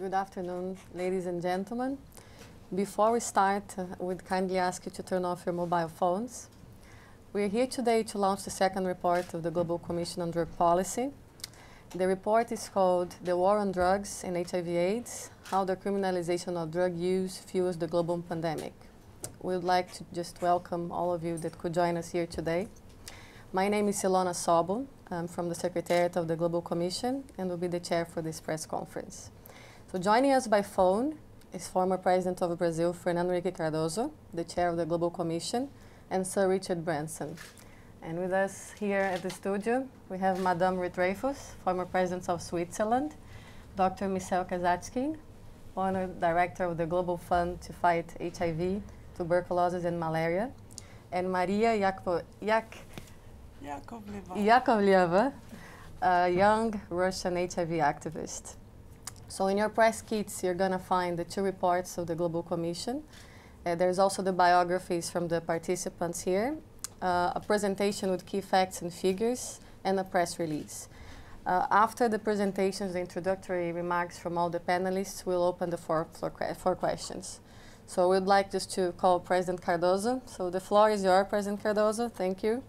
Good afternoon, ladies and gentlemen. Before we start, we'd kindly ask you to turn off your mobile phones. We're here today to launch the second report of the Global Commission on Drug Policy. The report is called The War on Drugs and HIV/AIDS, How the Criminalization of Drug Use Fuels the Global Pandemic. We would like to just welcome all of you that could join us here today. My name is Ilona Sobo. I'm from the Secretariat of the Global Commission and will be the chair for this press conference. So joining us by phone is former President of Brazil, Fernando Henrique Cardoso, the chair of the Global Commission, and Sir Richard Branson. And with us here at the studio, we have Madame Ruth Dreifuss, former President of Switzerland, Dr. Michel Kazatchkine, former Director of the Global Fund to Fight HIV, Tuberculosis, and Malaria, and Maria Yakovleva, a young Russian HIV activist. So in your press kits, you're going to find the two reports of the Global Commission. There's also the biographies from the participants here, a presentation with key facts and figures, and a press release. After the presentations, the introductory remarks from all the panelists, we'll open the floor for questions. So we'd like just to call President Cardoso. So the floor is yours, President Cardoso. Thank you.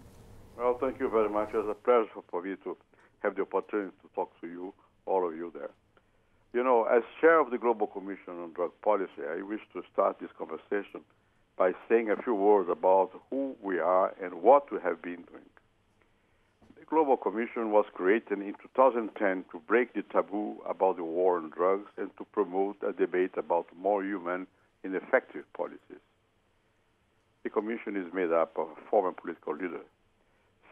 Well, thank you very much. It's a pleasure for me to have the opportunity to talk to you, all of you there. You know, as chair of the Global Commission on Drug Policy, I wish to start this conversation by saying a few words about who we are and what we have been doing. The Global Commission was created in 2010 to break the taboo about the war on drugs and to promote a debate about more human and effective policies. The Commission is made up of former political leaders,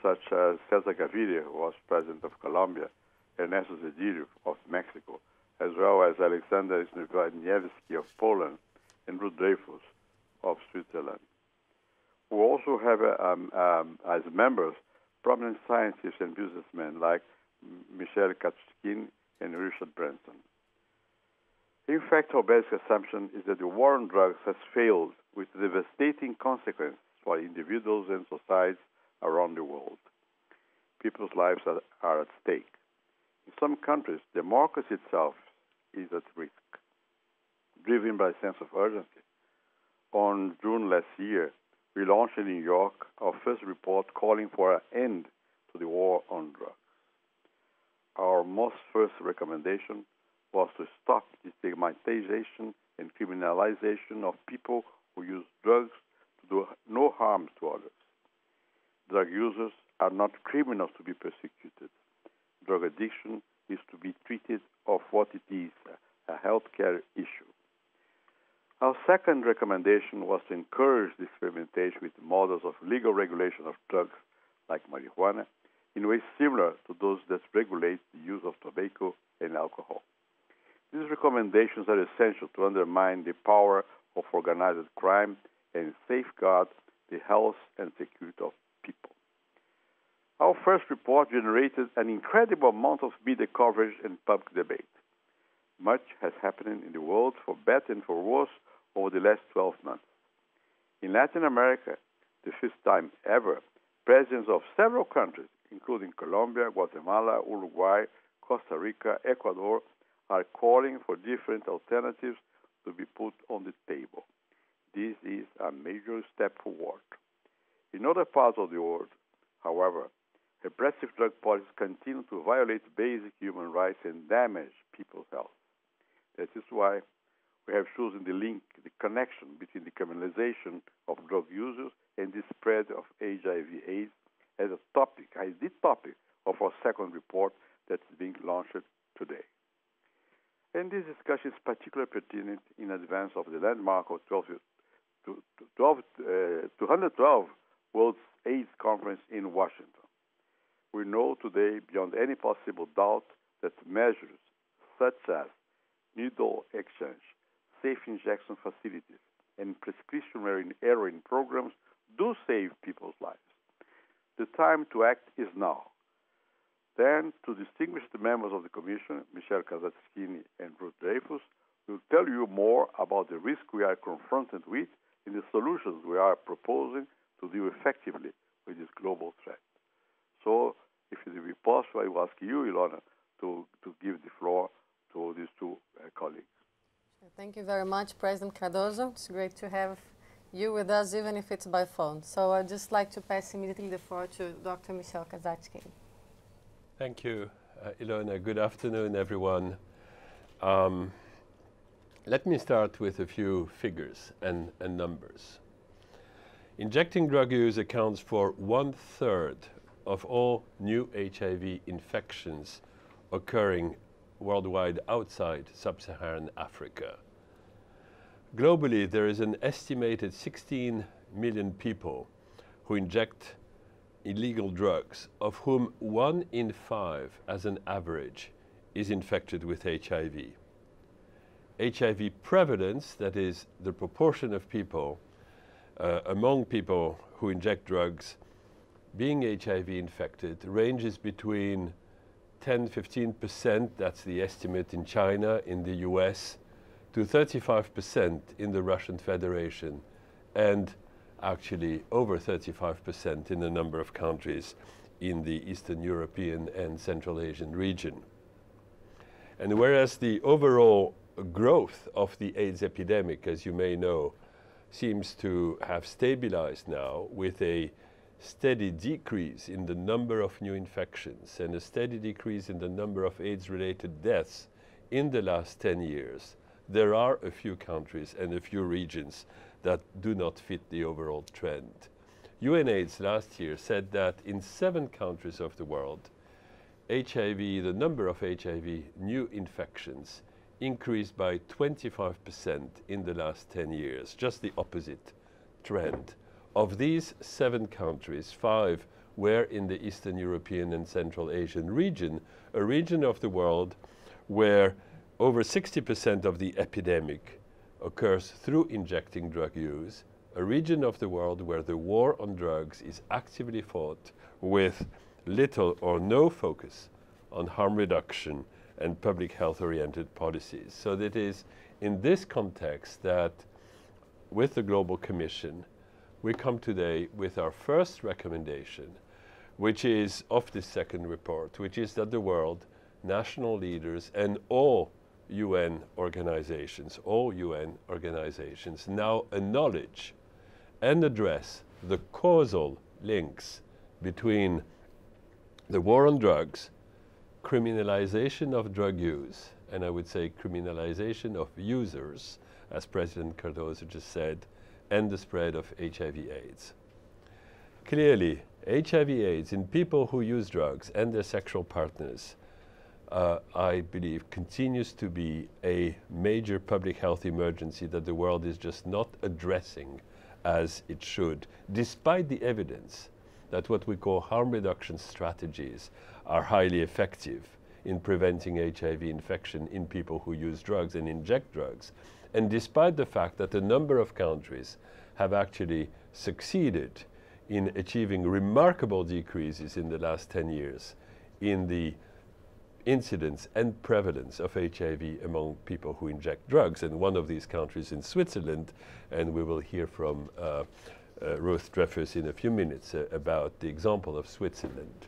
such as César Gaviria, who was president of Colombia, Ernesto Zedillo of Mexico, as well as Alexander Kwasniewski of Poland and Ruth Dreifuss of Switzerland. We also have, as members, prominent scientists and businessmen like Michel Kazatchkine and Richard Branson. In fact, our basic assumption is that the war on drugs has failed with devastating consequences for individuals and societies around the world. People's lives are at stake. In some countries, democracy itself is at risk, driven by a sense of urgency. On June last year, we launched in New York our first report calling for an end to the war on drugs. Our most first recommendation was to stop the stigmatization and criminalization of people who use drugs to do no harm to others. Drug users are not criminals to be persecuted. Drug addiction is to be treated of what it is, a healthcare issue. Our second recommendation was to encourage the experimentation with models of legal regulation of drugs like marijuana in ways similar to those that regulate the use of tobacco and alcohol. These recommendations are essential to undermine the power of organized crime and safeguard the health and security of people. Our first report generated an incredible amount of media coverage and public debate. Much has happened in the world, for better and for worse, over the last 12 months. In Latin America, the first time ever, presidents of several countries, including Colombia, Guatemala, Uruguay, Costa Rica, Ecuador, are calling for different alternatives to be put on the table. This is a major step forward. In other parts of the world, however, repressive drug policies continue to violate basic human rights and damage people's health. That is why we have chosen the link, the connection between the criminalization of drug users and the spread of HIV/AIDS as a topic, as the topic of our second report that is being launched today. And this discussion is particularly pertinent in advance of the landmark of 212 World AIDS Conference in Washington. We know today, beyond any possible doubt, that measures such as needle exchange, safe injection facilities, and prescription heroin programs do save people's lives. The time to act is now. Then, to distinguish the members of the Commission, Michel Kazatchkine and Ruth Dreifuss will tell you more about the risk we are confronted with and the solutions we are proposing to deal effectively with this global threat. So, if it will be possible, I will ask you, Ilona, to give the floor to these two colleagues. Thank you very much, President Cardoso. It's great to have you with us, even if it's by phone. So I'd just like to pass immediately the floor to Dr. Michel Kazatchkine. Thank you, Ilona. Good afternoon, everyone. Let me start with a few figures and numbers. Injecting drug use accounts for 1/3 of all new HIV infections occurring worldwide outside sub-Saharan Africa. Globally, there is an estimated 16 million people who inject illegal drugs, of whom 1 in 5, as an average, is infected with HIV. HIV prevalence, that is, the proportion of people among people who inject drugs being HIV infected, ranges between 10–15%, that's the estimate in China, in the US, to 35% in the Russian Federation, and actually over 35% in a number of countries in the Eastern European and Central Asian region. And whereas the overall growth of the AIDS epidemic, as you may know, seems to have stabilized now with a steady decrease in the number of new infections and a steady decrease in the number of AIDS-related deaths in the last 10 years, there are a few countries and a few regions that do not fit the overall trend. UNAIDS last year said that in 7 countries of the world, HIV, the number of HIV new infections increased by 25% in the last 10 years, just the opposite trend. Of these 7 countries, 5 were in the Eastern European and Central Asian region, a region of the world where over 60% of the epidemic occurs through injecting drug use, a region of the world where the war on drugs is actively fought with little or no focus on harm reduction and public health-oriented policies. So that is in this context that, with the Global Commission, we come today with our first recommendation, which is of this second report, which is that the world, national leaders, and all UN organizations now acknowledge and address the causal links between the war on drugs, criminalization of drug use, and I would say criminalization of users, as President Cardoso just said, and the spread of HIV/AIDS. Clearly, HIV/AIDS in people who use drugs and their sexual partners, I believe, continues to be a major public health emergency that the world is just not addressing as it should, despite the evidence that what we call harm reduction strategies are highly effective in preventing HIV infection in people who use drugs and inject drugs, and despite the fact that a number of countries have actually succeeded in achieving remarkable decreases in the last 10 years in the incidence and prevalence of HIV among people who inject drugs. And one of these countries is Switzerland, and we will hear from Ruth Dreifuss in a few minutes about the example of Switzerland.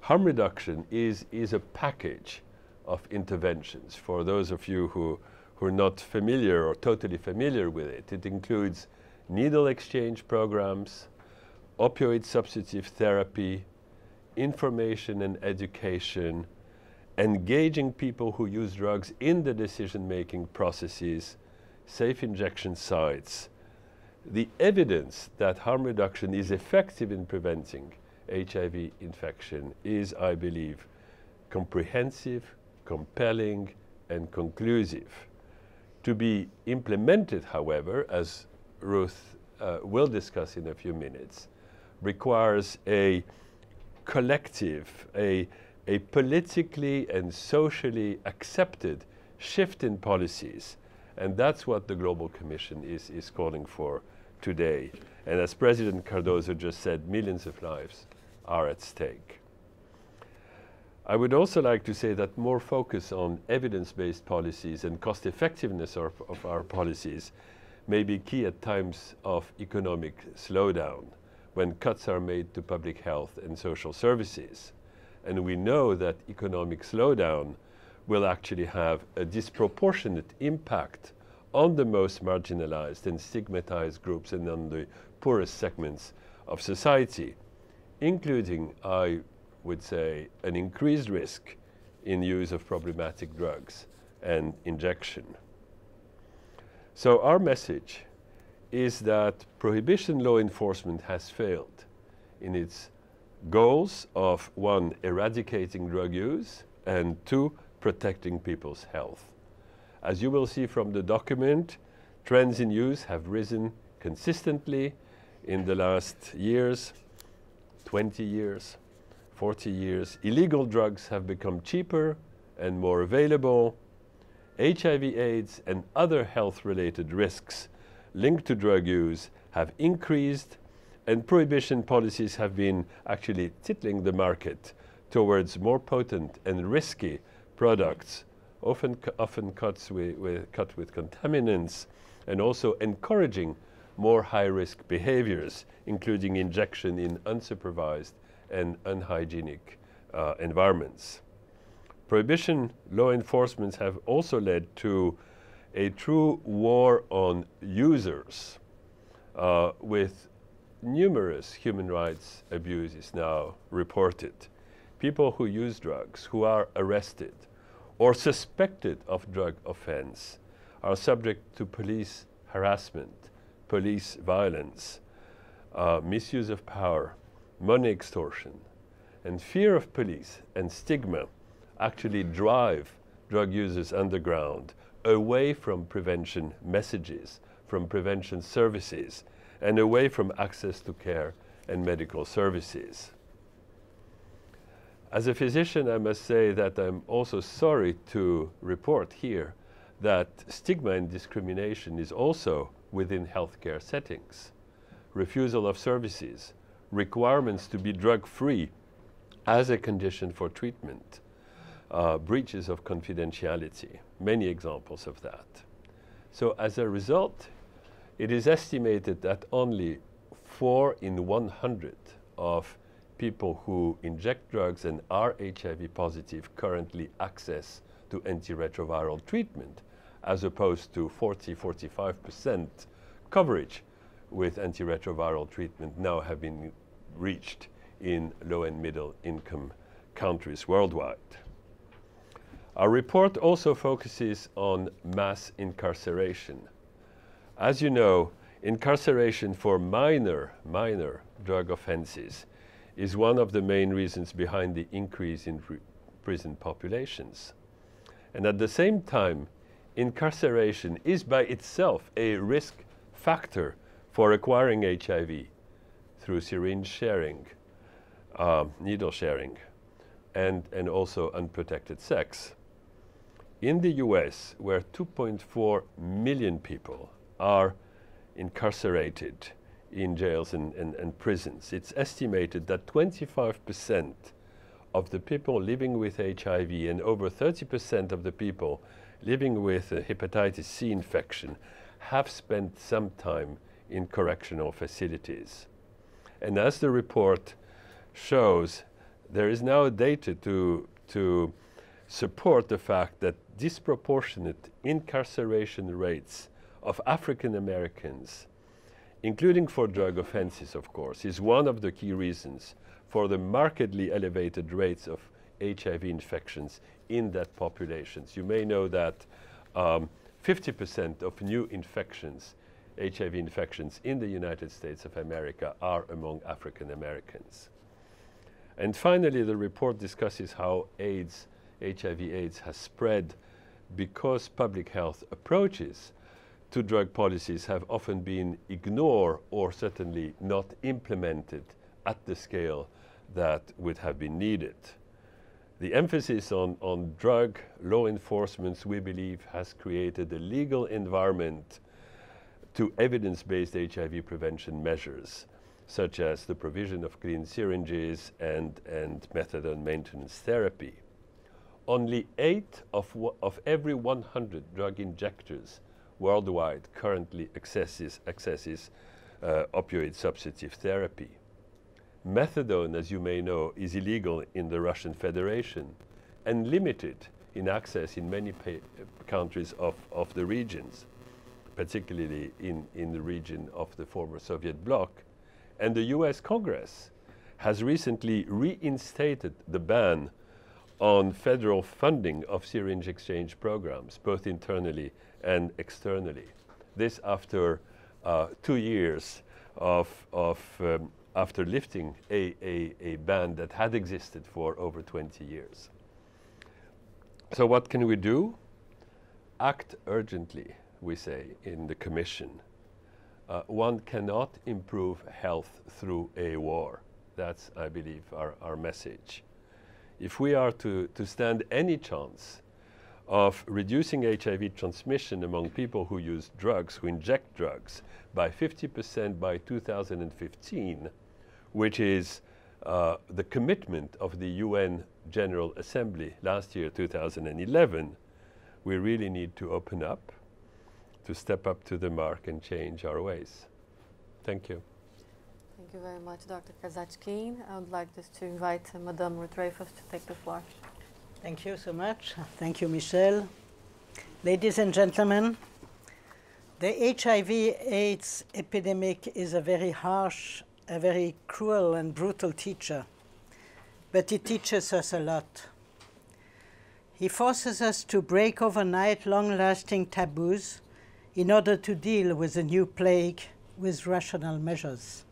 Harm reduction is a package of interventions. For those of you who are not familiar or totally familiar with it, it includes needle exchange programs, opioid substitute therapy, information and education, engaging people who use drugs in the decision-making processes, safe injection sites. The evidence that harm reduction is effective in preventing HIV infection is, I believe, comprehensive, compelling, and conclusive. To be implemented, however, as Ruth will discuss in a few minutes, requires a collective, a politically and socially accepted shift in policies. And that's what the Global Commission is calling for today. And as President Cardoso just said, millions of lives are at stake. I would also like to say that more focus on evidence-based policies and cost-effectiveness of our policies may be key at times of economic slowdown, when cuts are made to public health and social services. And we know that economic slowdown will actually have a disproportionate impact on the most marginalized and stigmatized groups and on the poorest segments of society, including, I would say, an increased risk in use of problematic drugs and injection. So our message is that prohibition law enforcement has failed in its goals of, one, eradicating drug use, and two, protecting people's health. As you will see from the document, trends in use have risen consistently in the last years, 20 years, 40 years. Illegal drugs have become cheaper and more available. HIV/AIDS and other health-related risks linked to drug use have increased, and prohibition policies have been actually tittling the market towards more potent and risky products, often cut with contaminants, and also encouraging more high-risk behaviors, including injection in unsupervised and unhygienic environments. Prohibition law enforcement have also led to a true war on users, with numerous human rights abuses now reported. People who use drugs, who are arrested or suspected of drug offense, are subject to police harassment, police violence, misuse of power, money extortion, and fear of police and stigma actually drive drug users underground, away from prevention messages, from prevention services, and away from access to care and medical services. As a physician, I must say that I'm also sorry to report here that stigma and discrimination is also within healthcare settings. Refusal of services, requirements to be drug-free as a condition for treatment, breaches of confidentiality, many examples of that. So as a result, it is estimated that only 4 in 100 of people who inject drugs and are HIV positive currently access to antiretroviral treatment, as opposed to 40–45% coverage with antiretroviral treatment now have been reached in low and middle income countries worldwide. Our report also focuses on mass incarceration. As you know, incarceration for minor drug offenses is one of the main reasons behind the increase in prison populations. And at the same time, incarceration is by itself a risk factor for acquiring HIV through syringe sharing, needle sharing, and also unprotected sex. In the US, where 2.4 million people are incarcerated in jails and prisons, it's estimated that 25% of the people living with HIV and over 30% of the people living with a hepatitis C infection have spent some time in correctional facilities. And as the report shows, there is now data to support the fact that disproportionate incarceration rates of African Americans, including for drug offenses, of course, is one of the key reasons for the markedly elevated rates of HIV infections in that population. You may know that 50% of new infections, HIV infections, in the United States of America are among African Americans. And finally, the report discusses how AIDS, HIV/AIDS, has spread because public health approaches to drug policies have often been ignored or certainly not implemented at the scale that would have been needed. The emphasis on drug law enforcement, we believe, has created a legal environment to evidence-based HIV prevention measures, such as the provision of clean syringes and methadone maintenance therapy. Only 8 of every 100 drug injectors worldwide currently accesses opioid substitute therapy. Methadone, as you may know, is illegal in the Russian Federation and limited in access in many countries of the regions. particularly in the region of the former Soviet bloc. And the US Congress has recently reinstated the ban on federal funding of syringe exchange programs, both internally and externally. This after 2 years after lifting a ban that had existed for over 20 years. So what can we do? Act urgently, we say in the Commission. One cannot improve health through a war. That's, I believe, our message. If we are to stand any chance of reducing HIV transmission among people who use drugs, who inject drugs, by 50% by 2015, which is the commitment of the UN General Assembly last year, 2011, we really need to open up, to step up to the mark and change our ways. Thank you. Thank you very much, Dr. Kazatchkine. I would like just to invite Madame Ruth Dreifuss to take the floor. Thank you so much. Thank you, Michel. Ladies and gentlemen, the HIV/AIDS epidemic is a very harsh, a very cruel and brutal teacher, but it teaches us a lot. He forces us to break overnight long-lasting taboos in order to deal with a new plague with rational measures.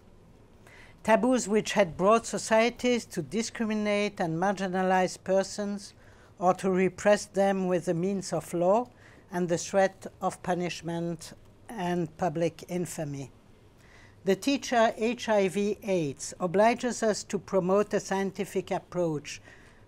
Taboos which had brought societies to discriminate and marginalize persons or to repress them with the means of law and the threat of punishment and public infamy. The teacher HIV/AIDS obliges us to promote a scientific approach,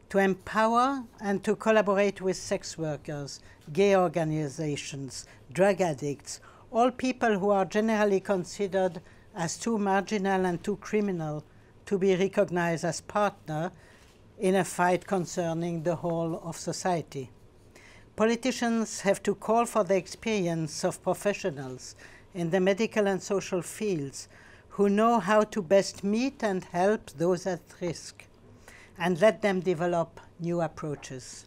to empower and to collaborate with sex workers, gay organizations, drug addicts, all people who are generally considered as too marginal and too criminal to be recognized as partner in a fight concerning the whole of society. Politicians have to call for the experience of professionals in the medical and social fields who know how to best meet and help those at risk and let them develop new approaches.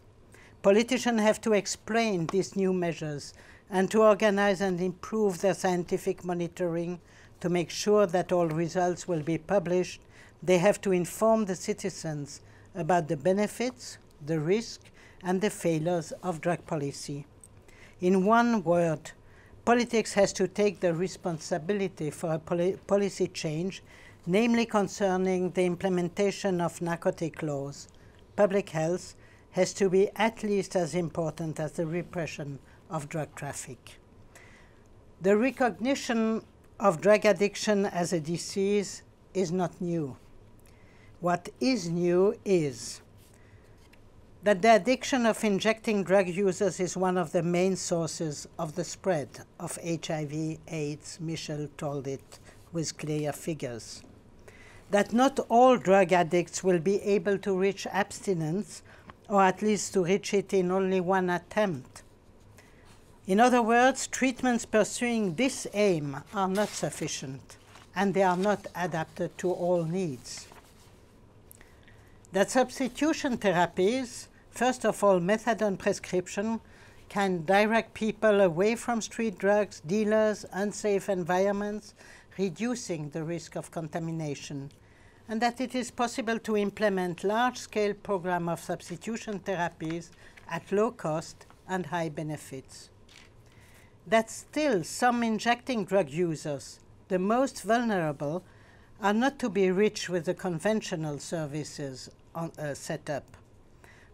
Politicians have to explain these new measures and to organize and improve their scientific monitoring to make sure that all results will be published. They have to inform the citizens about the benefits, the risk, and the failures of drug policy. In one word, politics has to take the responsibility for a policy change, namely concerning the implementation of narcotic laws. Public health has to be at least as important as the repression of drug traffic. The recognition of drug addiction as a disease is not new. What is new is that the addiction of injecting drug users is one of the main sources of the spread of HIV/AIDS. Michel told it with clear figures. That not all drug addicts will be able to reach abstinence, or at least to reach it in only one attempt. In other words, treatments pursuing this aim are not sufficient, and they are not adapted to all needs. That substitution therapies, first of all methadone prescription, can direct people away from street drugs, dealers, unsafe environments, reducing the risk of contamination, and that it is possible to implement large-scale programs of substitution therapies at low cost and high benefits. That still some injecting drug users, the most vulnerable, are not to be reached with the conventional services set up.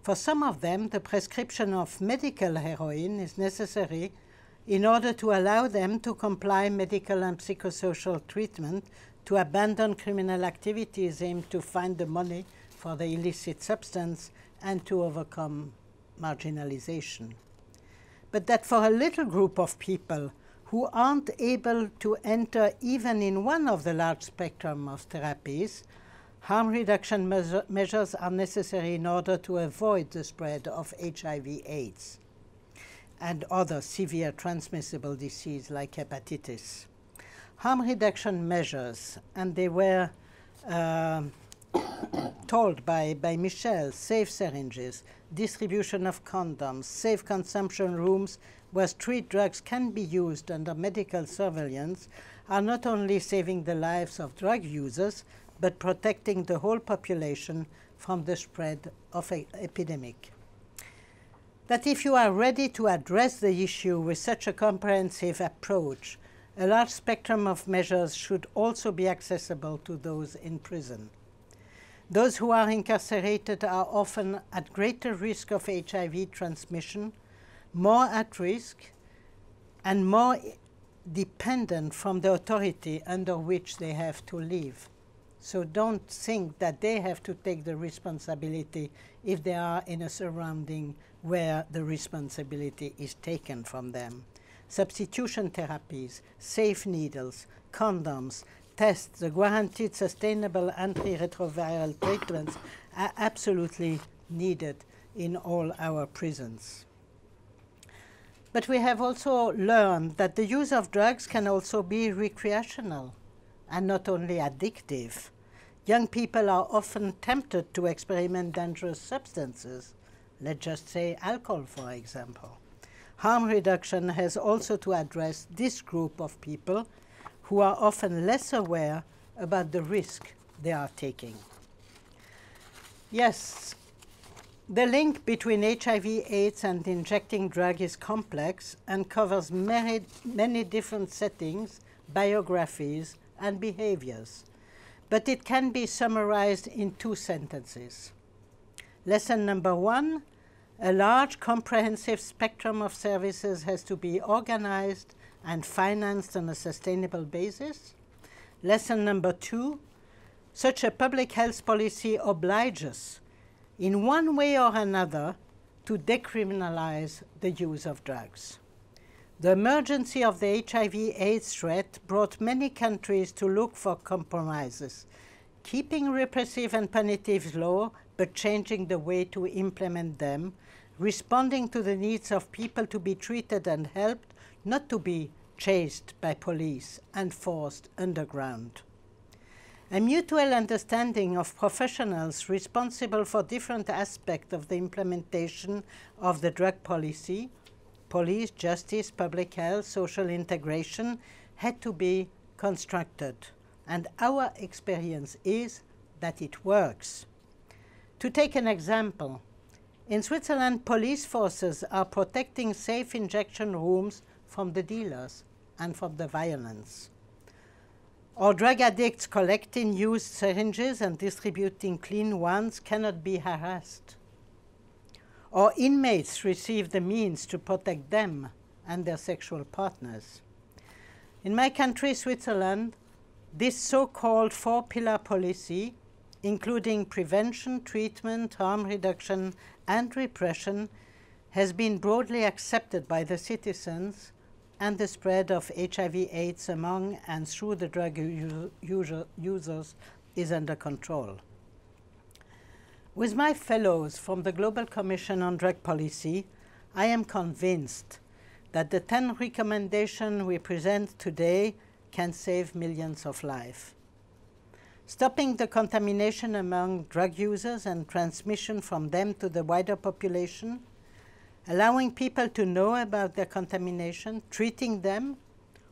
For some of them, the prescription of medical heroin is necessary in order to allow them to comply with medical and psychosocial treatment, to abandon criminal activities aimed to find the money for the illicit substance, and to overcome marginalization. But that for a little group of people who aren't able to enter even in one of the large spectrum of therapies, harm reduction measures are necessary in order to avoid the spread of HIV/AIDS and other severe transmissible disease like hepatitis. Harm reduction measures, and they were told by Michel, safe syringes, distribution of condoms, safe consumption rooms where street drugs can be used under medical surveillance are not only saving the lives of drug users, but protecting the whole population from the spread of an epidemic. That if you are ready to address the issue with such a comprehensive approach, a large spectrum of measures should also be accessible to those in prison. Those who are incarcerated are often at greater risk of HIV transmission, more at risk, and more dependent from the authority under which they have to live. So don't think that they have to take the responsibility if they are in a surrounding where the responsibility is taken from them. Substitution therapies, safe needles, condoms, tests, the guaranteed sustainable antiretroviral treatments are absolutely needed in all our prisons. But we have also learned that the use of drugs can also be recreational and not only addictive. Young people are often tempted to experiment dangerous substances. Let's just say alcohol, for example. Harm reduction has also to address this group of people who are often less aware about the risk they are taking. Yes, the link between HIV/AIDS and injecting drug is complex and covers many different settings, biographies, and behaviors, but it can be summarized in two sentences. Lesson number one, a large comprehensive spectrum of services has to be organized and financed on a sustainable basis. Lesson number two, such a public health policy obliges, in one way or another, to decriminalize the use of drugs. The emergency of the HIV/AIDS threat brought many countries to look for compromises, keeping repressive and punitive law, but changing the way to implement them, responding to the needs of people to be treated and helped, not to be chased by police and forced underground. A mutual understanding of professionals responsible for different aspects of the implementation of the drug policy, police, justice, public health, social integration, had to be constructed. And our experience is that it works. To take an example, in Switzerland, police forces are protecting safe injection rooms from the dealers and from the violence. Or drug addicts collecting used syringes and distributing clean ones cannot be harassed. Or inmates receive the means to protect them and their sexual partners. In my country, Switzerland, this so-called four-pillar policy, including prevention, treatment, harm reduction, and repression, has been broadly accepted by the citizens, and the spread of HIV/AIDS among and through the drug users is under control. With my fellows from the Global Commission on Drug Policy, I am convinced that the 10 recommendations we present today can save millions of lives. Stopping the contamination among drug users and transmission from them to the wider population, allowing people to know about their contamination, treating them,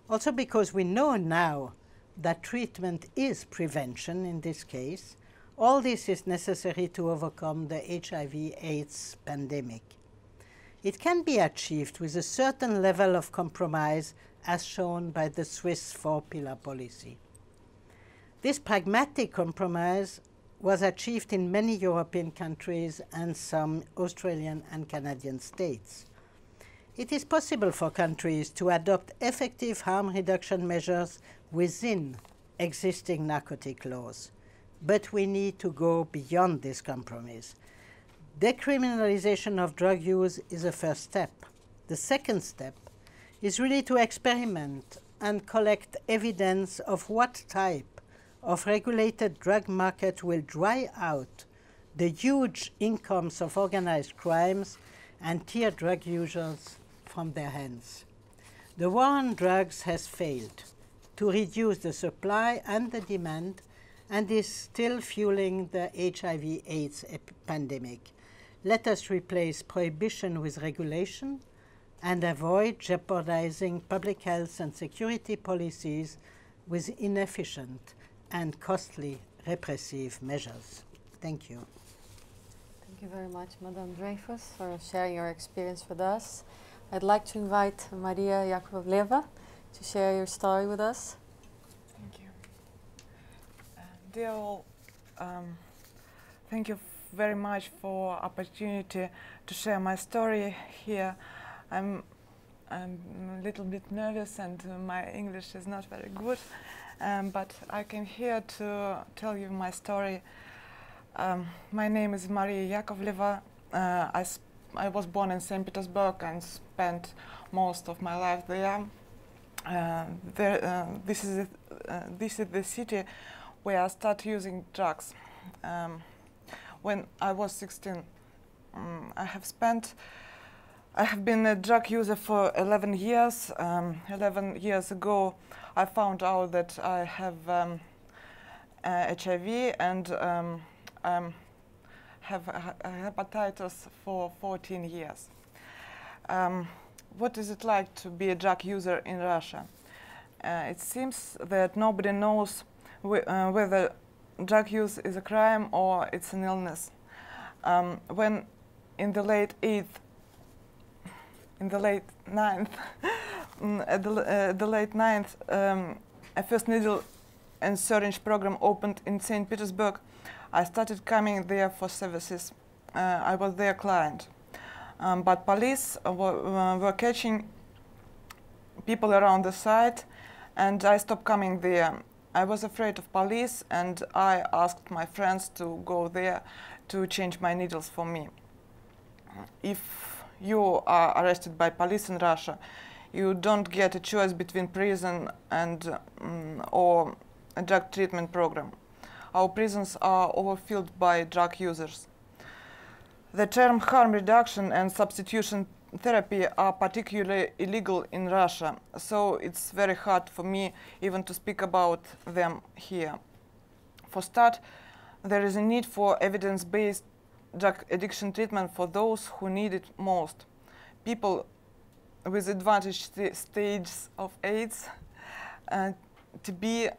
also because we know now that treatment is prevention in this case. All this is necessary to overcome the HIV/AIDS pandemic. It can be achieved with a certain level of compromise as shown by the Swiss four-pillar policy. This pragmatic compromise was achieved in many European countries and some Australian and Canadian states. It is possible for countries to adopt effective harm reduction measures within existing narcotic laws. But we need to go beyond this compromise. Decriminalization of drug use is a first step. The second step is really to experiment and collect evidence of what type of regulated drug market will dry out the huge incomes of organized crimes and tear drug users from their hands. The war on drugs has failed to reduce the supply and the demand and is still fueling the HIV/AIDS pandemic. Let us replace prohibition with regulation and avoid jeopardizing public health and security policies with inefficient and costly repressive measures. Thank you. Thank you very much, Madame Dreyfus, for sharing your experience with us. I'd like to invite Maria Yakovleva to share your story with us. Thank you. Dear all, thank you very much for the opportunity to share my story here. I'm a little bit nervous and my English is not very good, but I came here to tell you my story. My name is Maria Yakovleva. I was born in St. Petersburg and spent most of my life there. This is the city where I started using drugs. When I was 16, I have been a drug user for 11 years. 11 years ago, I found out that I have HIV and have hepatitis for 14 years. What is it like to be a drug user in Russia? It seems that nobody knows whether drug use is a crime or it's an illness. When in the late 9th, a first needle and syringe program opened in St. Petersburg. I started coming there for services. I was their client. But police were catching people around the site, and I stopped coming there. I was afraid of police, and I asked my friends to go there to change my needles for me. If you are arrested by police in Russia, you don't get a choice between prison and or a drug treatment program. Our prisons are overfilled by drug users. The term harm reduction and substitution therapy are particularly illegal in Russia, so it's very hard for me even to speak about them here. For start, there is a need for evidence-based drug addiction treatment for those who need it most. People with advanced stages of AIDS, TB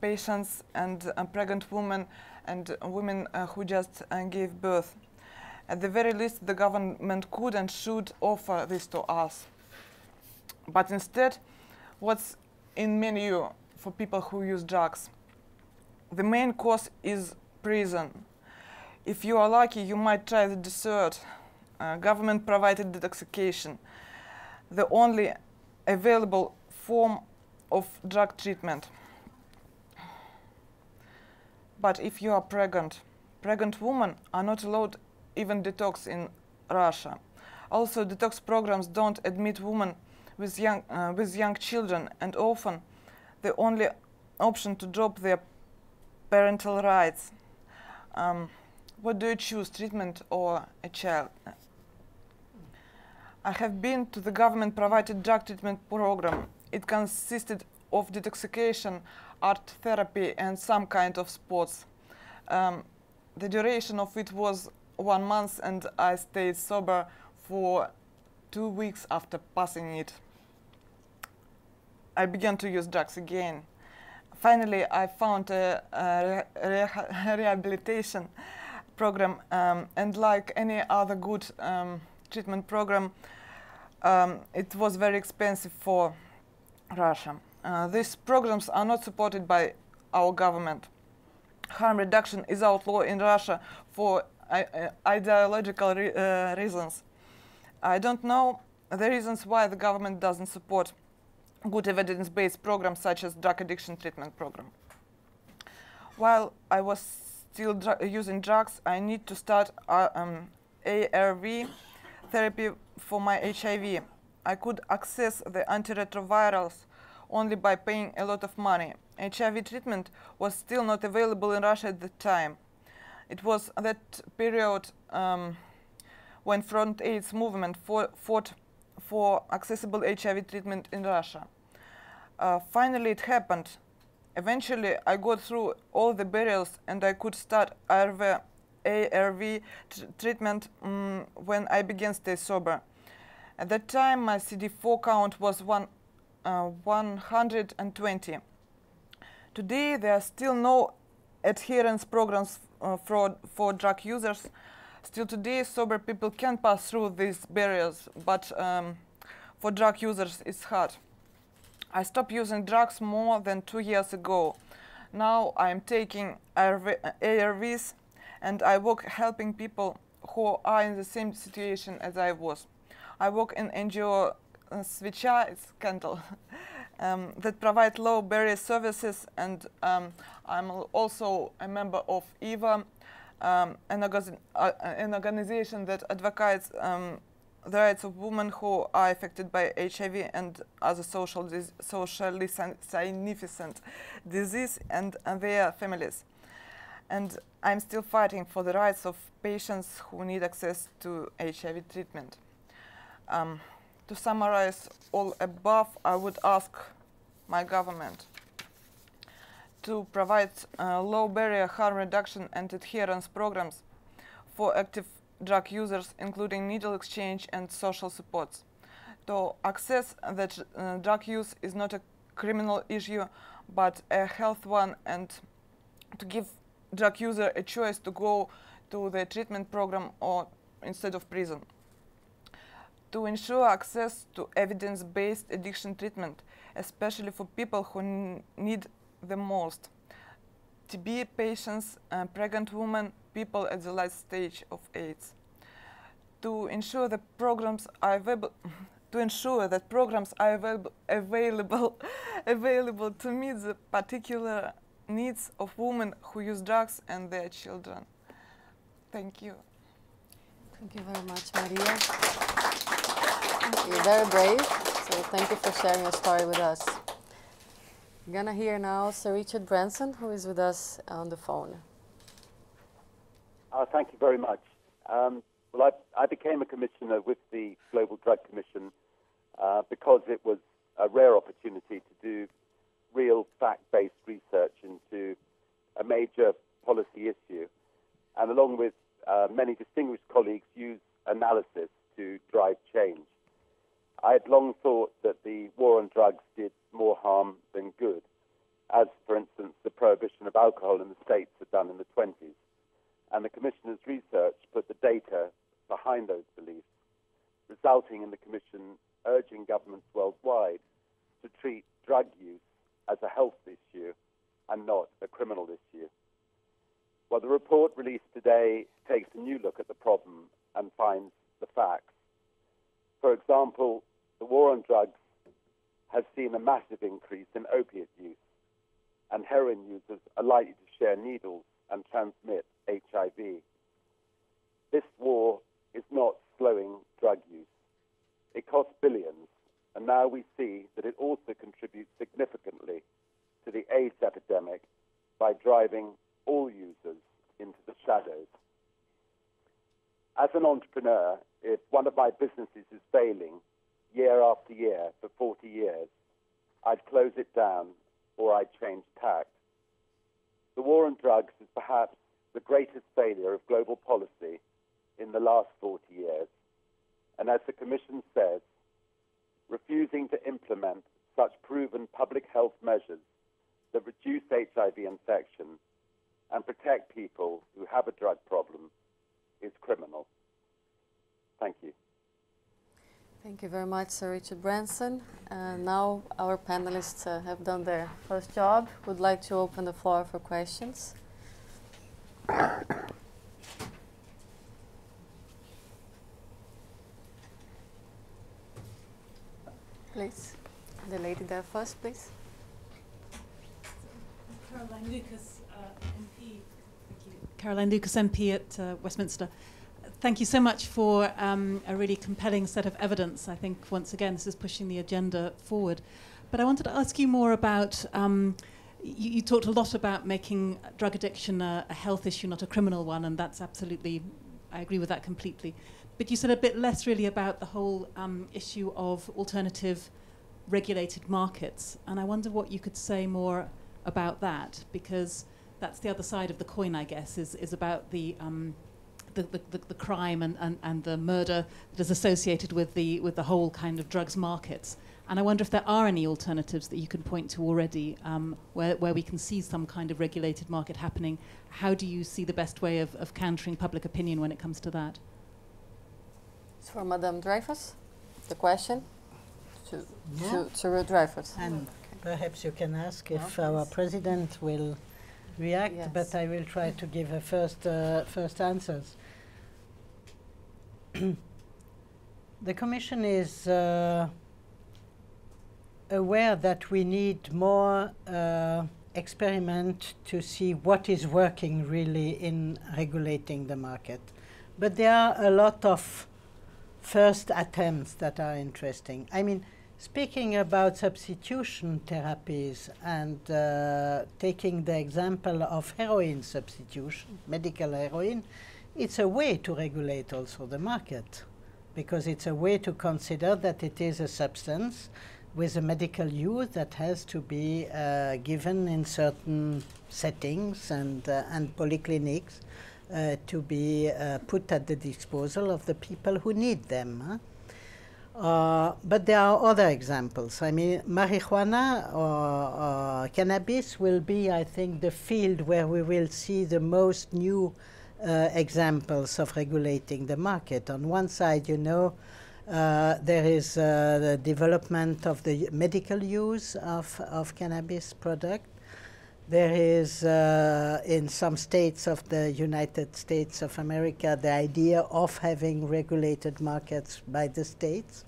patients, and pregnant women, and women who just gave birth. At the very least, the government could and should offer this to us. But instead, what's in menu for people who use drugs? The main course is prison. If you are lucky, you might try the dessert, government-provided detoxification, the only available form of drug treatment. But if you are pregnant women are not allowed even detox in Russia. Also, detox programs don't admit women with young children, and often the only option to drop their parental rights. What do you choose, treatment or a child? I have been to the government-provided drug treatment program. It consisted of detoxification, art therapy, and some kind of sports. The duration of it was 1 month, and I stayed sober for 2 weeks after passing it. I began to use drugs again. Finally, I found a rehabilitation program, and like any other good treatment program, it was very expensive for Russia. These programs are not supported by our government. Harm reduction is outlawed in Russia for ideological reasons. I don't know the reasons why the government doesn't support good evidence-based programs such as drug addiction treatment program. While I was still using drugs, I need to start ARV therapy for my HIV. I could access the antiretrovirals only by paying a lot of money. HIV treatment was still not available in Russia at the time. It was that period when Front AIDS movement fought for accessible HIV treatment in Russia. Finally, it happened. Eventually, I got through all the barriers and I could start ARV treatment when I began to stay sober. At that time, my CD4 count was 120. Today, there are still no adherence programs for drug users. Still today, sober people can pass through these barriers, but for drug users, it's hard. I stopped using drugs more than 2 years ago. Now I'm taking ARVs and I work helping people who are in the same situation as I was. I work in NGO Svicha Skaendel that provide low barrier services, and I'm also a member of EVA, an organization that advocates the rights of women who are affected by HIV and other socially significant disease and their families. And I'm still fighting for the rights of patients who need access to HIV treatment. To summarize all above, I would ask my government to provide low-barrier harm reduction and adherence programs for active drug users, including needle exchange and social supports. To access that drug use is not a criminal issue, but a health one, and to give drug user a choice to go to the treatment program or instead of prison. To ensure access to evidence-based addiction treatment, especially for people who need the most. TB patients, pregnant women, people at the last stage of AIDS. To ensure that programs are available to meet the particular needs of women who use drugs and their children. Thank you. Thank you very much, Maria. You're very brave, so thank you for sharing your story with us. I'm gonna hear now Sir Richard Branson, who is with us on the phone. Thank you very much. Well, I became a commissioner with the Global Drug Commission because it was a rare opportunity to do real fact-based research into a major policy issue, and along with many distinguished colleagues, use analysis to drive change. I had long thought that the war on drugs did more harm than good, as, for instance, the prohibition of alcohol in the States had done in the 20s. And the Commissioner's research put the data behind those beliefs, resulting in the Commission urging governments worldwide to treat drug use as a health issue and not a criminal issue. Well, the report released today takes a new look at the problem and finds the facts. For example, the war on drugs has seen a massive increase in opiate use, and heroin users are likely to share needles and transmit HIV. This war is not slowing drug use. It costs billions, and now we see that it also contributes significantly to the AIDS epidemic by driving all users into the shadows. As an entrepreneur, if one of my businesses is failing year after year for 40 years, I'd close it down or I'd change tack. The war on drugs is perhaps the greatest failure of global policy in the last 40 years. And as the Commission says, refusing to implement such proven public health measures that reduce HIV infection and protect people who have a drug problem is criminal. Thank you. Thank you very much, Sir Richard Branson. Now our panelists have done their first job. Would like to open the floor for questions. Please, the lady there first, please. Caroline Lucas, MP. Thank you. Caroline Lucas, MP at Westminster. Thank you so much for a really compelling set of evidence. I think, once again, this is pushing the agenda forward. But I wanted to ask you more about, you talked a lot about making drug addiction a health issue, not a criminal one, and that's absolutely, I agree with that completely. But you said a bit less really about the whole issue of alternative regulated markets. And I wonder what you could say more about that, because that's the other side of the coin, I guess, is about the crime and the murder that is associated with the whole kind of drugs markets. And I wonder if there are any alternatives that you can point to already where we can see some kind of regulated market happening. How do you see the best way of countering public opinion when it comes to that? It's for Madame Dreyfus, the question to Ruth Dreyfus. And perhaps you can ask if our president will react, but I will try to give her first answers. The Commission is aware that we need more experiment to see what is working really in regulating the market. But there are a lot of first attempts that are interesting. I mean, speaking about substitution therapies and taking the example of heroin substitution, medical heroin, it's a way to regulate also the market, because it's a way to consider that it is a substance with a medical use that has to be given in certain settings and polyclinics to be put at the disposal of the people who need them. Huh? But there are other examples. I mean, marijuana or cannabis will be, I think, the field where we will see the most new examples of regulating the market. On one side, you know, there is the development of the medical use of cannabis product. There is, in some states of the United States of America, the idea of having regulated markets by the states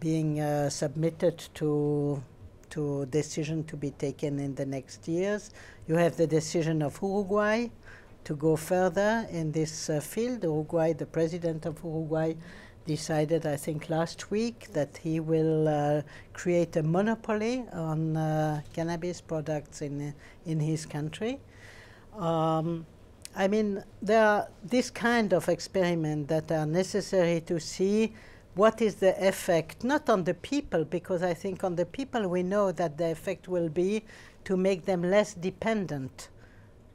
being submitted to decision to be taken in the next years. You have the decision of Uruguay to go further in this field. Uruguay, the president of Uruguay, decided, I think, last week that he will create a monopoly on cannabis products in his country. I mean, there are this kind of experiments that are necessary to see what is the effect, not on the people, because I think on the people we know that the effect will be to make them less dependent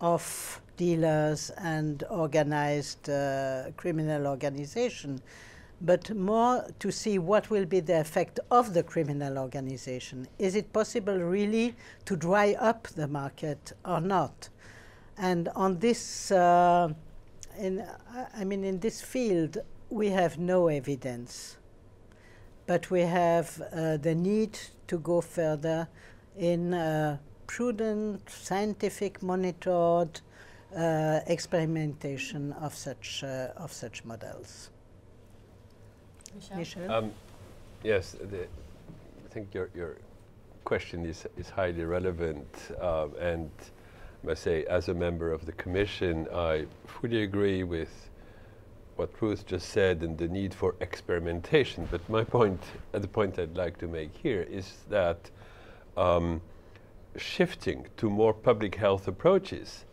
of dealers and organized criminal organization, but more to see what will be the effect of the criminal organization. Is it possible really to dry up the market or not? And on this, in this field, we have no evidence, but we have the need to go further in prudent, scientific, monitored experimentation of such models. Michel? Yes, I think your question is highly relevant, and I must say, as a member of the Commission, I fully agree with what Ruth just said and the need for experimentation. But my point, the point I'd like to make here, is that shifting to more public health approaches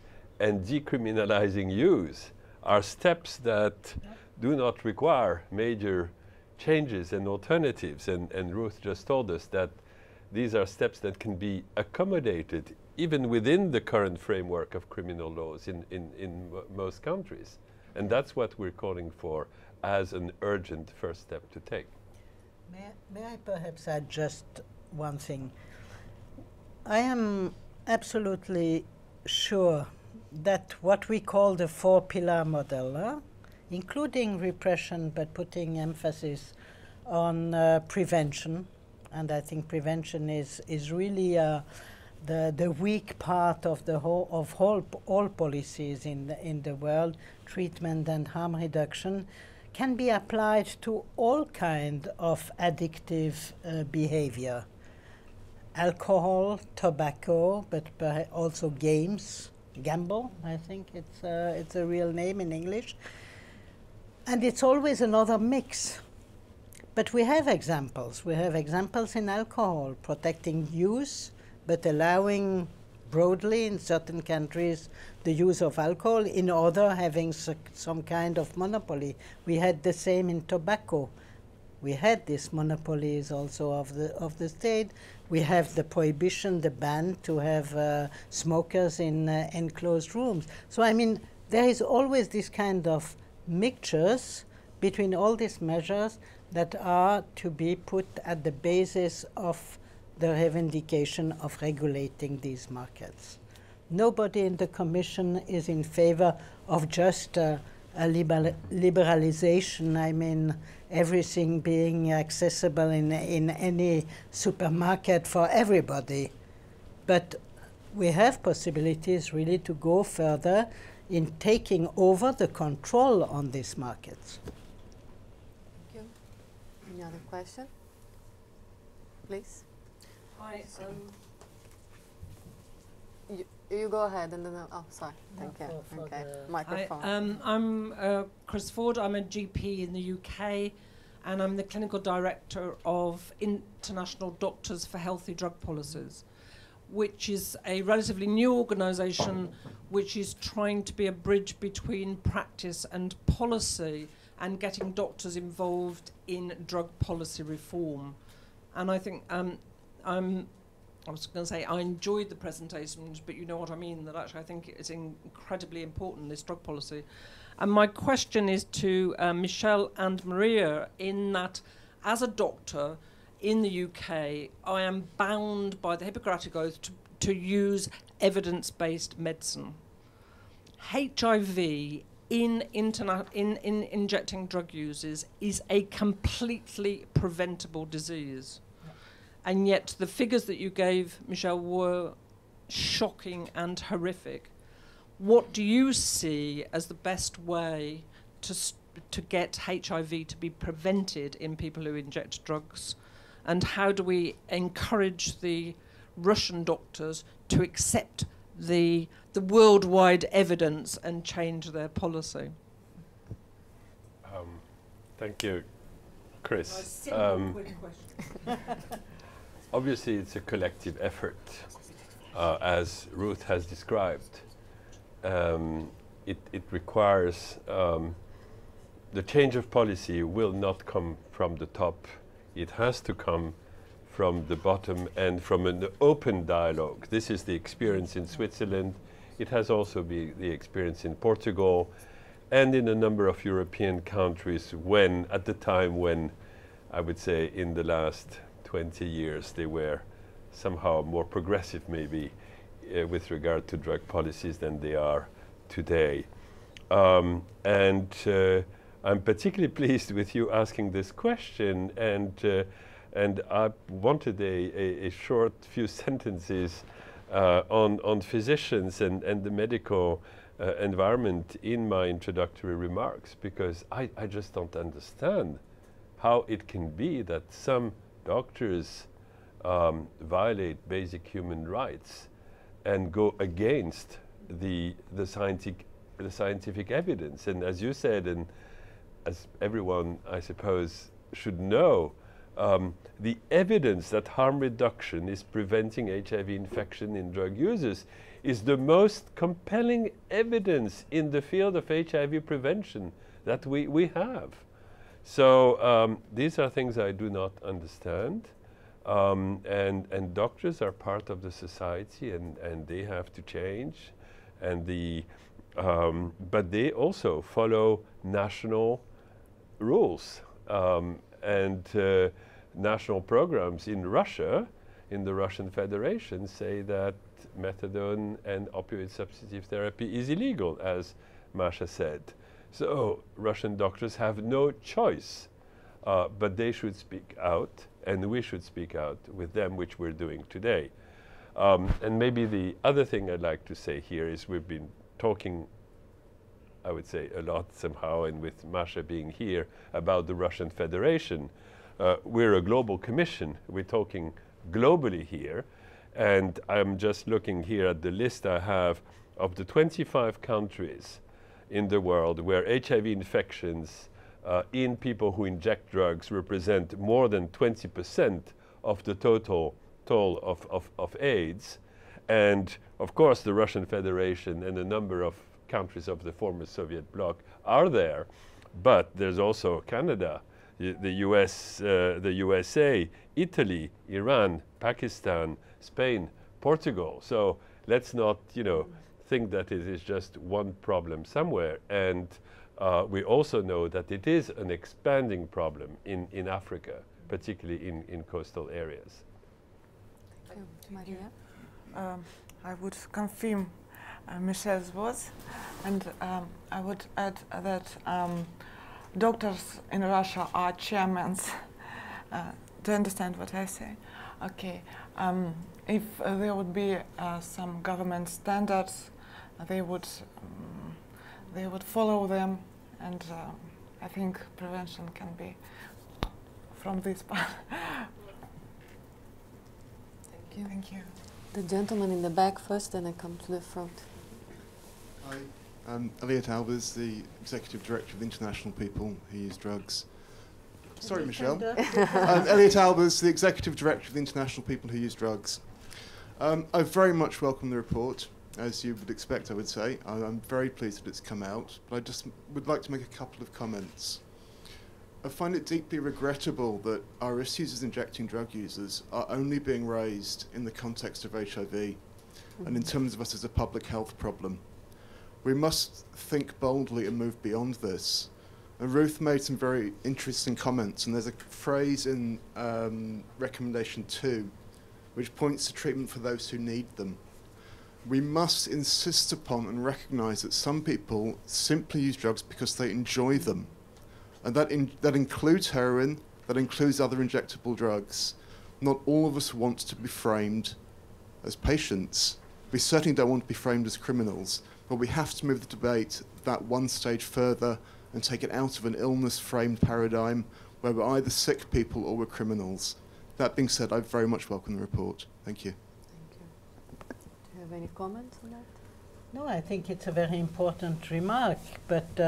and decriminalizing use are steps that do not require major changes and alternatives, and Ruth just told us that these are steps that can be accommodated even within the current framework of criminal laws in most countries, and that's what we're calling for as an urgent first step to take. May I perhaps add just one thing? I am absolutely sure that what we call the four-pillar model, including repression, but putting emphasis on prevention. And I think prevention is really the weak part of the whole all policies in the world. Treatment and harm reduction can be applied to all kind of addictive behavior: alcohol, tobacco, but also games, gamble. I think it's a real name in English. And it's always another mix. But we have examples. We have examples in alcohol, protecting use, but allowing broadly in certain countries the use of alcohol, in other having some kind of monopoly. We had the same in tobacco, We had these monopolies also of the state. We have the prohibition, the ban to have smokers in enclosed rooms. So I mean, there is always this kind of mixtures between all these measures that are to be put at the basis of the revendication of regulating these markets. Nobody in the Commission is in favor of just liberalization, I mean, everything being accessible in any supermarket for everybody. But we have possibilities really to go further in taking over the control on these markets. Thank you. Any other question? Please. Hi. You go ahead and then oh, sorry. Thank you. Okay. Microphone. Hi, I'm Chris Ford. I'm a GP in the UK, and I'm the clinical director of International Doctors for Healthy Drug Policies, which is a relatively new organisation which is trying to be a bridge between practice and policy and getting doctors involved in drug policy reform. And I think I was going to say I enjoyed the presentations, but you know what I mean, that actually I think it's incredibly important, this drug policy. And my question is to Michel and Maria, in that as a doctor in the UK, I am bound by the Hippocratic Oath to use evidence-based medicine. HIV in injecting drug users is a completely preventable disease. And yet the figures that you gave, Michel, were shocking and horrific. What do you see as the best way to get HIV to be prevented in people who inject drugs? And how do we encourage the Russian doctors to accept the worldwide evidence and change their policy? Thank you, Chris. A simple, quick question. Obviously, it's a collective effort, as Ruth has described. It requires the change of policy will not come from the top. It has to come from the bottom and from an open dialogue. This is the experience in Switzerland. It has also been the experience in Portugal and in a number of European countries when, at the time when, I would say in the last 20 years, they were somehow more progressive maybe with regard to drug policies than they are today. I'm particularly pleased with you asking this question, and I wanted a short few sentences on physicians and the medical environment in my introductory remarks, because I just don't understand how it can be that some doctors violate basic human rights and go against the scientific evidence. And as you said, and as everyone I suppose should know, the evidence that harm reduction is preventing HIV infection in drug users is the most compelling evidence in the field of HIV prevention that we have. So these are things I do not understand, and doctors are part of the society, and they have to change, and but they also follow national rules and national programs. In Russia, in the Russian Federation, say that methadone and opioid substitute therapy is illegal, as Masha said. So Russian doctors have no choice, but they should speak out, and we should speak out with them, which we're doing today. And maybe the other thing I'd like to say here is we've been talking, I would say, a lot somehow, and with Masha being here, about the Russian Federation. We're a global commission. We're talking globally here. And I'm just looking here at the list I have of the 25 countries in the world where HIV infections in people who inject drugs represent more than 20% of the total toll of AIDS. And of course, the Russian Federation and a number of countries of the former Soviet bloc are there, but there's also Canada, the USA, Italy, Iran, Pakistan, Spain, Portugal. So let's not, think that it is just one problem somewhere. And we also know that it is an expanding problem in Africa, particularly in coastal areas. Thank you, Maria. I would confirm Michel's words, and I would add that doctors in Russia are chairmen. Do you understand what I say? Okay. If there would be some government standards, they would follow them, and I think prevention can be from this part. Thank you. Thank you. The gentleman in the back first, then I come to the front. Hi, I'm Elliot Albers, the Executive Director of the International People Who Use Drugs. Sorry, Michel. I'm Elliot Albers, the Executive Director of the International People Who Use Drugs. I very much welcome the report, as you would expect, I would say. I'm very pleased that it's come out, but I just would like to make a couple of comments. I find it deeply regrettable that our issues as injecting drug users are only being raised in the context of HIV and in terms of us as a public health problem. We must think boldly and move beyond this. And Ruth made some very interesting comments, and there's a phrase in recommendation 2 which points to treatment for those who need them. We must insist upon and recognize that some people simply use drugs because they enjoy them. And that includes heroin, that includes other injectable drugs. Not all of us want to be framed as patients. We certainly don't want to be framed as criminals, but we have to move the debate that one stage further and take it out of an illness-framed paradigm where we're either sick people or we're criminals. That being said, I very much welcome the report. Thank you. Thank you. Do you have any comments on that? No, I think it's a very important remark, but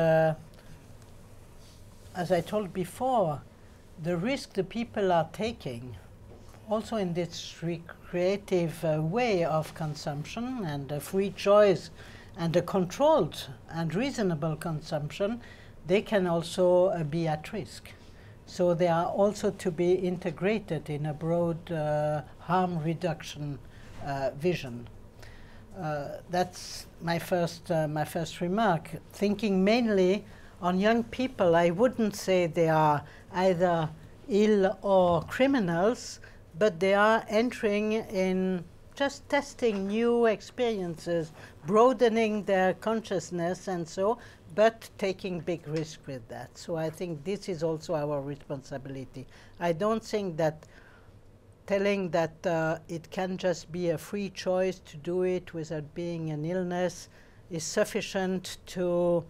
as I told before, the risk the people are taking, also in this recreative way of consumption and a free choice and a controlled and reasonable consumption, they can also be at risk. So they are also to be integrated in a broad harm reduction vision. That's my first remark. Thinking mainly on young people, I wouldn't say they are either ill or criminals, but they are entering in just testing new experiences, broadening their consciousness and so, but taking big risk with that. So I think this is also our responsibility. I don't think that telling that it can just be a free choice to do it without being an illness is sufficient to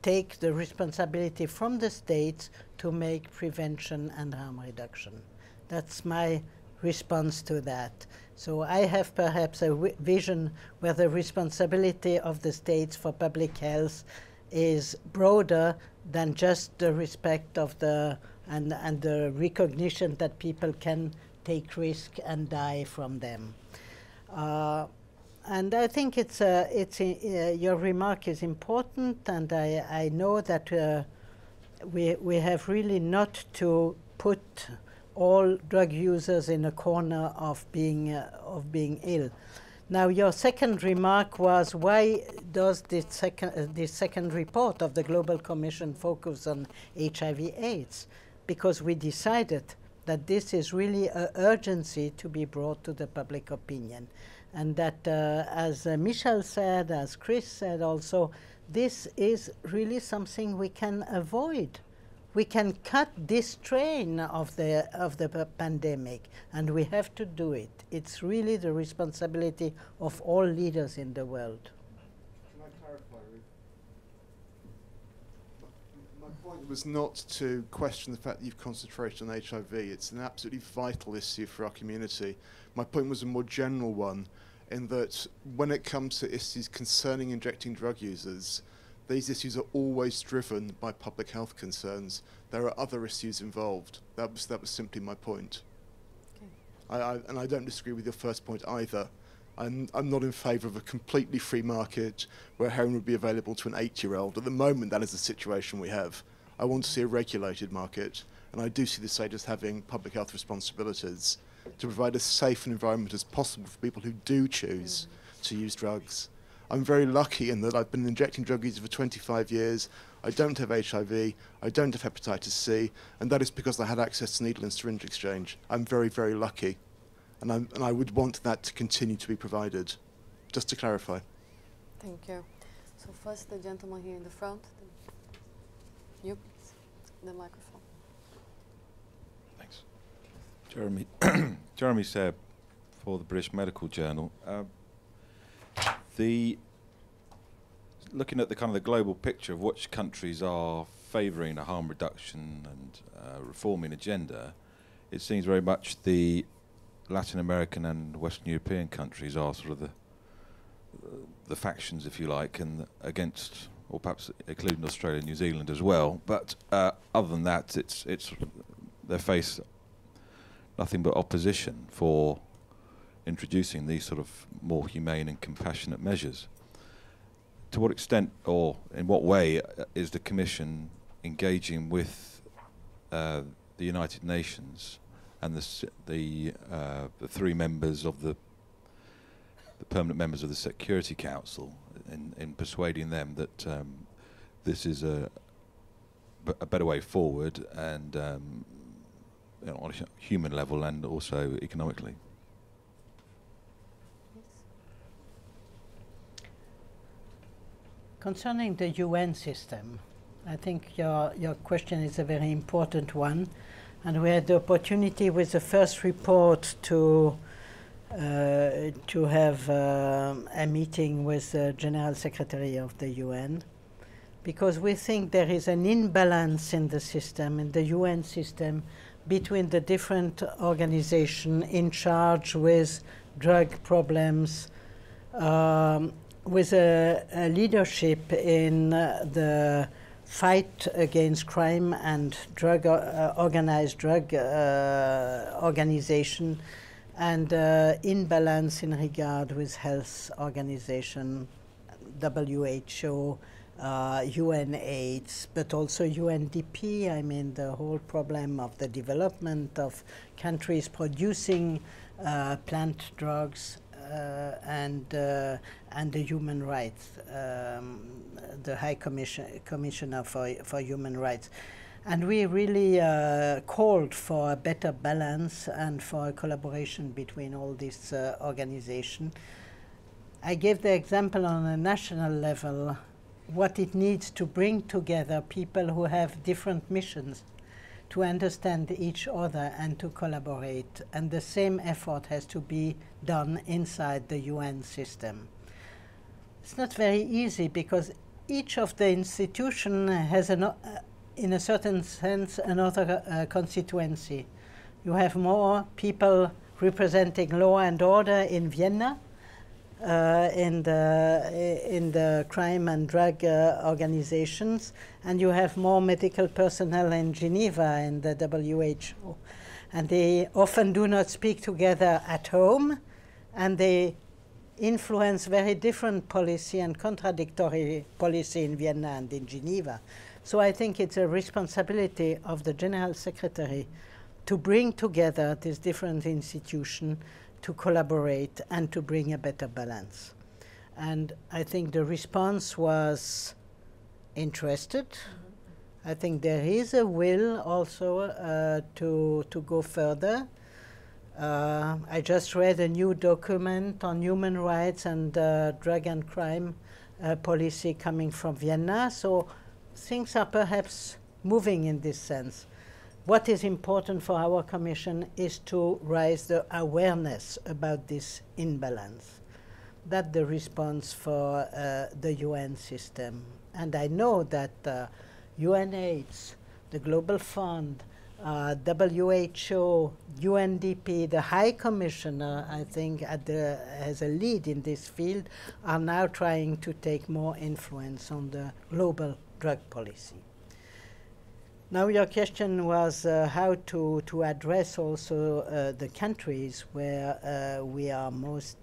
take the responsibility from the states to make prevention and harm reduction. That's my response to that. So I have perhaps a vision where the responsibility of the states for public health is broader than just the respect of the and the recognition that people can take risk and die from them. And I think your remark is important, and I know that we have really not to put all drug users in a corner of being ill. Now, your second remark was, why does this second report of the Global Commission focus on HIV/AIDS? Because we decided that this is really an urgency to be brought to the public opinion. And that, as Michel said, as Chris said also, this is really something we can avoid. We can cut this train of the pandemic, and we have to do it. It's really the responsibility of all leaders in the world. Can I clarify, Ruth? My point was not to question the fact that you've concentrated on HIV. It's an absolutely vital issue for our community. My point was a more general one, in that when it comes to issues concerning injecting drug users, these issues are always driven by public health concerns. There are other issues involved. That was simply my point. Okay. And I don't disagree with your first point either. I'm not in favour of a completely free market where heroin would be available to an 8-year-old. At the moment, that is the situation we have. I want to see a regulated market, and I do see the state as having public health responsibilities to provide as safe an environment as possible for people who do choose to use drugs. I'm very lucky in that I've been injecting drug users for 25 years. I don't have HIV, I don't have hepatitis C, and that is because I had access to needle and syringe exchange. I'm very, very lucky, and I would want that to continue to be provided, just to clarify. Thank you. So first, the gentleman here in the front. You, the microphone. Thanks. Jeremy, Jeremy Seb for the British Medical Journal. Looking at the kind of the global picture of which countries are favouring a harm reduction and reforming agenda, it seems very much the Latin American and Western European countries are sort of the factions, if you like, and against, or perhaps including Australia and New Zealand as well. But other than that, it's they face nothing but opposition for introducing these sort of more humane and compassionate measures. To what extent, or in what way, is the Commission engaging with the United Nations and the three members of the permanent members of the Security Council in persuading them that this is a better way forward, and you know, on a human level and also economically? Concerning the UN system, I think your question is a very important one, and we had the opportunity with the first report to have a meeting with the General Secretary of the UN, because we think there is an imbalance in the system, in the UN system, between the different organizations in charge with drug problems, with a leadership in the fight against crime and drug organized drug organization, and imbalance in regard with health organization, WHO, UNAIDS, but also UNDP. I mean, the whole problem of the development of countries producing plant drugs, and the human rights, the High Commissioner for Human Rights. And we really called for a better balance and for a collaboration between all these organizations. I gave the example on a national level, what it needs to bring together people who have different missions, to understand each other and to collaborate. And the same effort has to be done inside the UN system. It's not very easy, because each of the institutions has, in a certain sense, another constituency. You have more people representing law and order in Vienna, in the crime and drug organizations, and you have more medical personnel in Geneva in the WHO, and they often do not speak together at home, and they influence very different policy and contradictory policy in Vienna and in Geneva. So I think it's a responsibility of the General Secretary to bring together these different institutions to collaborate and to bring a better balance. And I think the response was interested. I think there is a will also to go further. I just read a new document on human rights and drug and crime policy coming from Vienna, so things are perhaps moving in this sense. What is important for our Commission is to raise the awareness about this imbalance. That's the response for the UN system. And I know that UNAIDS, the Global Fund, WHO, UNDP, the High Commissioner, I think, as a lead in this field, are now trying to take more influence on the global drug policy. Now, your question was how to address also the countries where we are most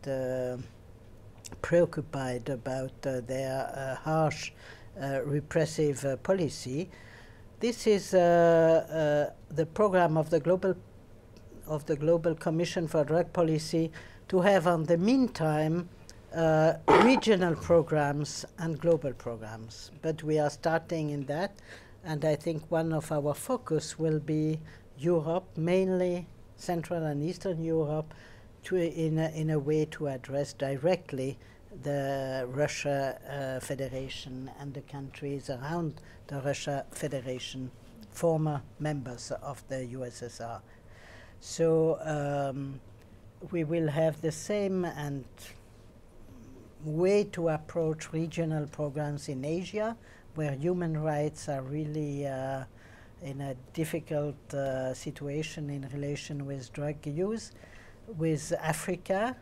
preoccupied about their harsh, repressive policy. This is the program of the Global Commission for Drug Policy to have, in the meantime, regional programs and global programs. But we are starting in that, and I think one of our focus will be Europe, mainly Central and Eastern Europe, to in a way to address directly the Russia Federation and the countries around the Russia Federation, former members of the USSR. So we will have the same and way to approach regional programs in Asia, where human rights are really in a difficult situation in relation with drug use, with Africa,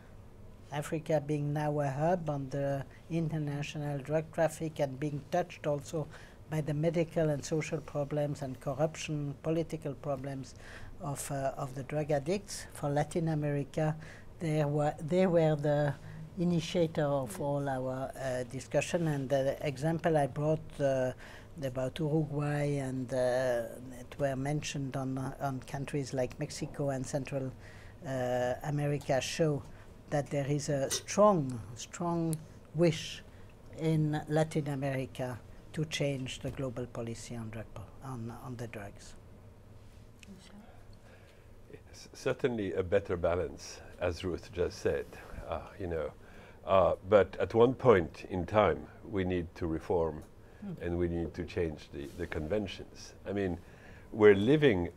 Africa being now a hub on the international drug traffic and being touched also by the medical and social problems and corruption, political problems of the drug addicts. For Latin America, they were the initiator of all our discussion, and the example I brought about Uruguay and it were mentioned on countries like Mexico and Central America show that there is a strong wish in Latin America to change the global policy on the drugs. It's certainly a better balance, as Ruth just said, you know. But at one point in time, we need to reform and we need to change the conventions. I mean, we're living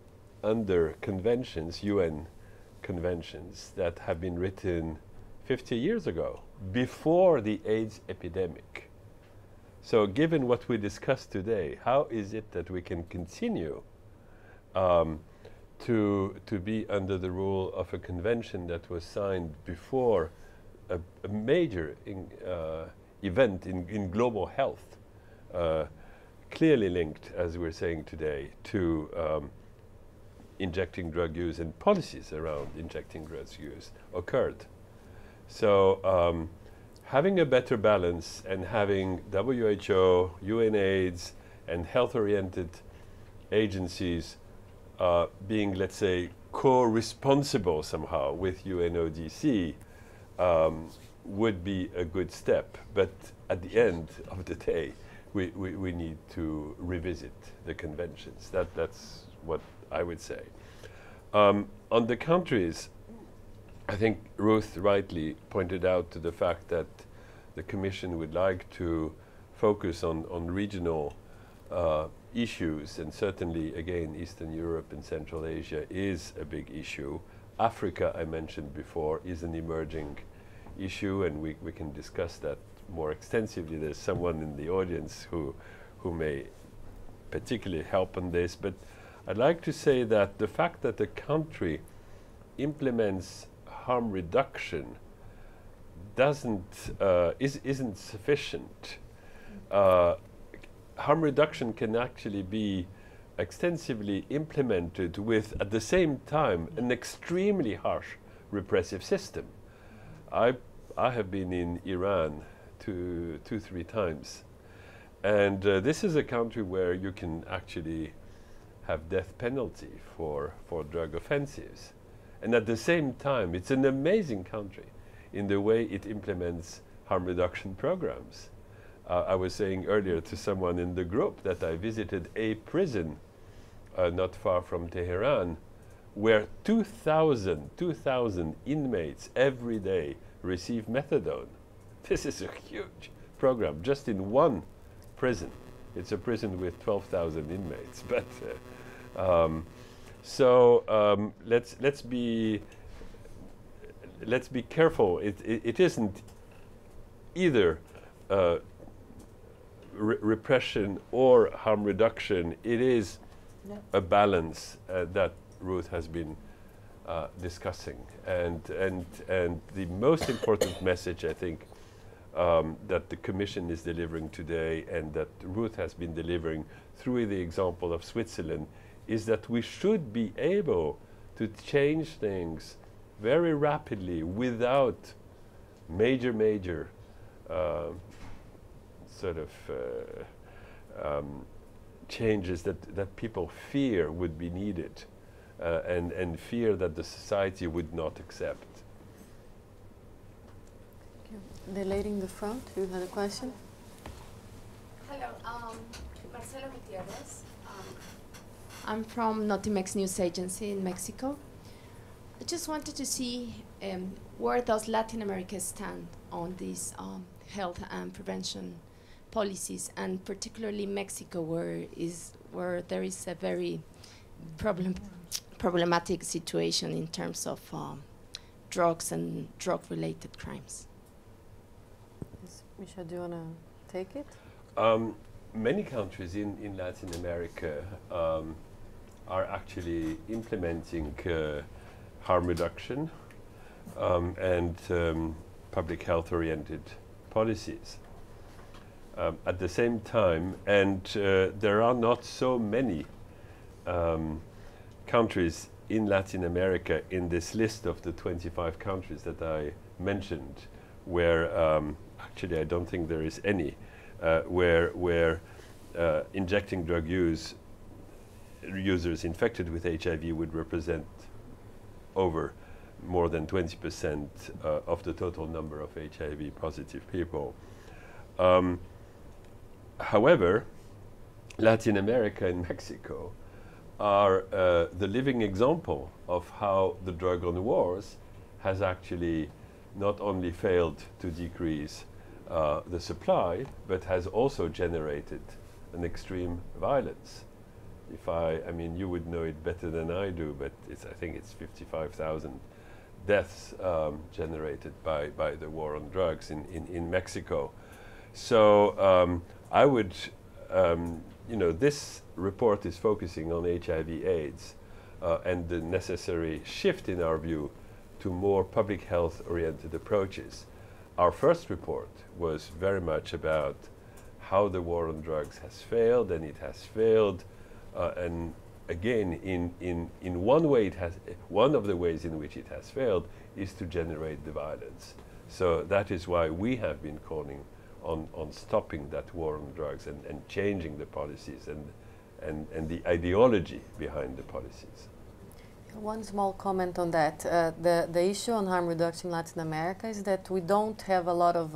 under conventions, UN conventions, that have been written 50 years ago, before the AIDS epidemic. So given what we discussed today, how is it that we can continue to be under the rule of a convention that was signed before a major event in global health, clearly linked, as we're saying today, to injecting drug use and policies around injecting drug use occurred. So having a better balance and having WHO, UNAIDS, and health-oriented agencies being, let's say, co-responsible somehow with UNODC would be a good step. But at the end of the day, we need to revisit the conventions. That's what I would say. On the countries, I think Ruth rightly pointed out to the fact that the Commission would like to focus on regional issues, and certainly, again, Eastern Europe and Central Asia is a big issue. Africa, I mentioned before, is an emerging issue, and we can discuss that more extensively. There's someone in the audience who may particularly help on this, but I'd like to say that the fact that a country implements harm reduction isn't sufficient. Harm reduction can actually be extensively implemented with, at the same time, an extremely harsh repressive system. I have been in Iran two, three times, and this is a country where you can actually have death penalty for drug offenses. And at the same time, it's an amazing country in the way it implements harm reduction programs. I was saying earlier to someone in the group that I visited a prison not far from Tehran where 2,000 inmates every day receive methadone. This is a huge program just in one prison. It's a prison with 12,000 inmates, but let's be careful. It isn't either repression or harm reduction. It is a balance that Ruth has been discussing, and the most important message, I think, that the Commission is delivering today and that Ruth has been delivering through the example of Switzerland is that we should be able to change things very rapidly without major sort of changes that people fear would be needed and fear that the society would not accept. Thank you. The lady in the front, you had a question? Hello, Marcelo Gutierrez. I'm from Notimex News Agency in Mexico. I just wanted to see where does Latin America stand on these health and prevention policies, and particularly Mexico, where there is a very problematic situation in terms of drugs and drug-related crimes. Yes, Michel, do you want to take it? Many countries in Latin America are actually implementing harm reduction and public health-oriented policies at the same time, and there are not so many countries in Latin America in this list of the 25 countries that I mentioned where actually I don't think there is any where injecting drug users infected with HIV would represent over more than 20% of the total number of HIV positive people. However, Latin America and Mexico are the living example of how the drug on wars has actually not only failed to decrease the supply, but has also generated an extreme violence. If I mean, you would know it better than I do, but I think it's 55,000 deaths generated by the war on drugs in Mexico. So I would, you know, this report is focusing on HIV/AIDS and the necessary shift in our view to more public health-oriented approaches. Our first report was very much about how the war on drugs has failed, and it has failed, and again, in one way, one of the ways in which it has failed is to generate the violence. So that is why we have been calling on stopping that war on drugs and changing the policies and the ideology behind the policies. One small comment on that. The issue on harm reduction in Latin America is that we don't have a lot of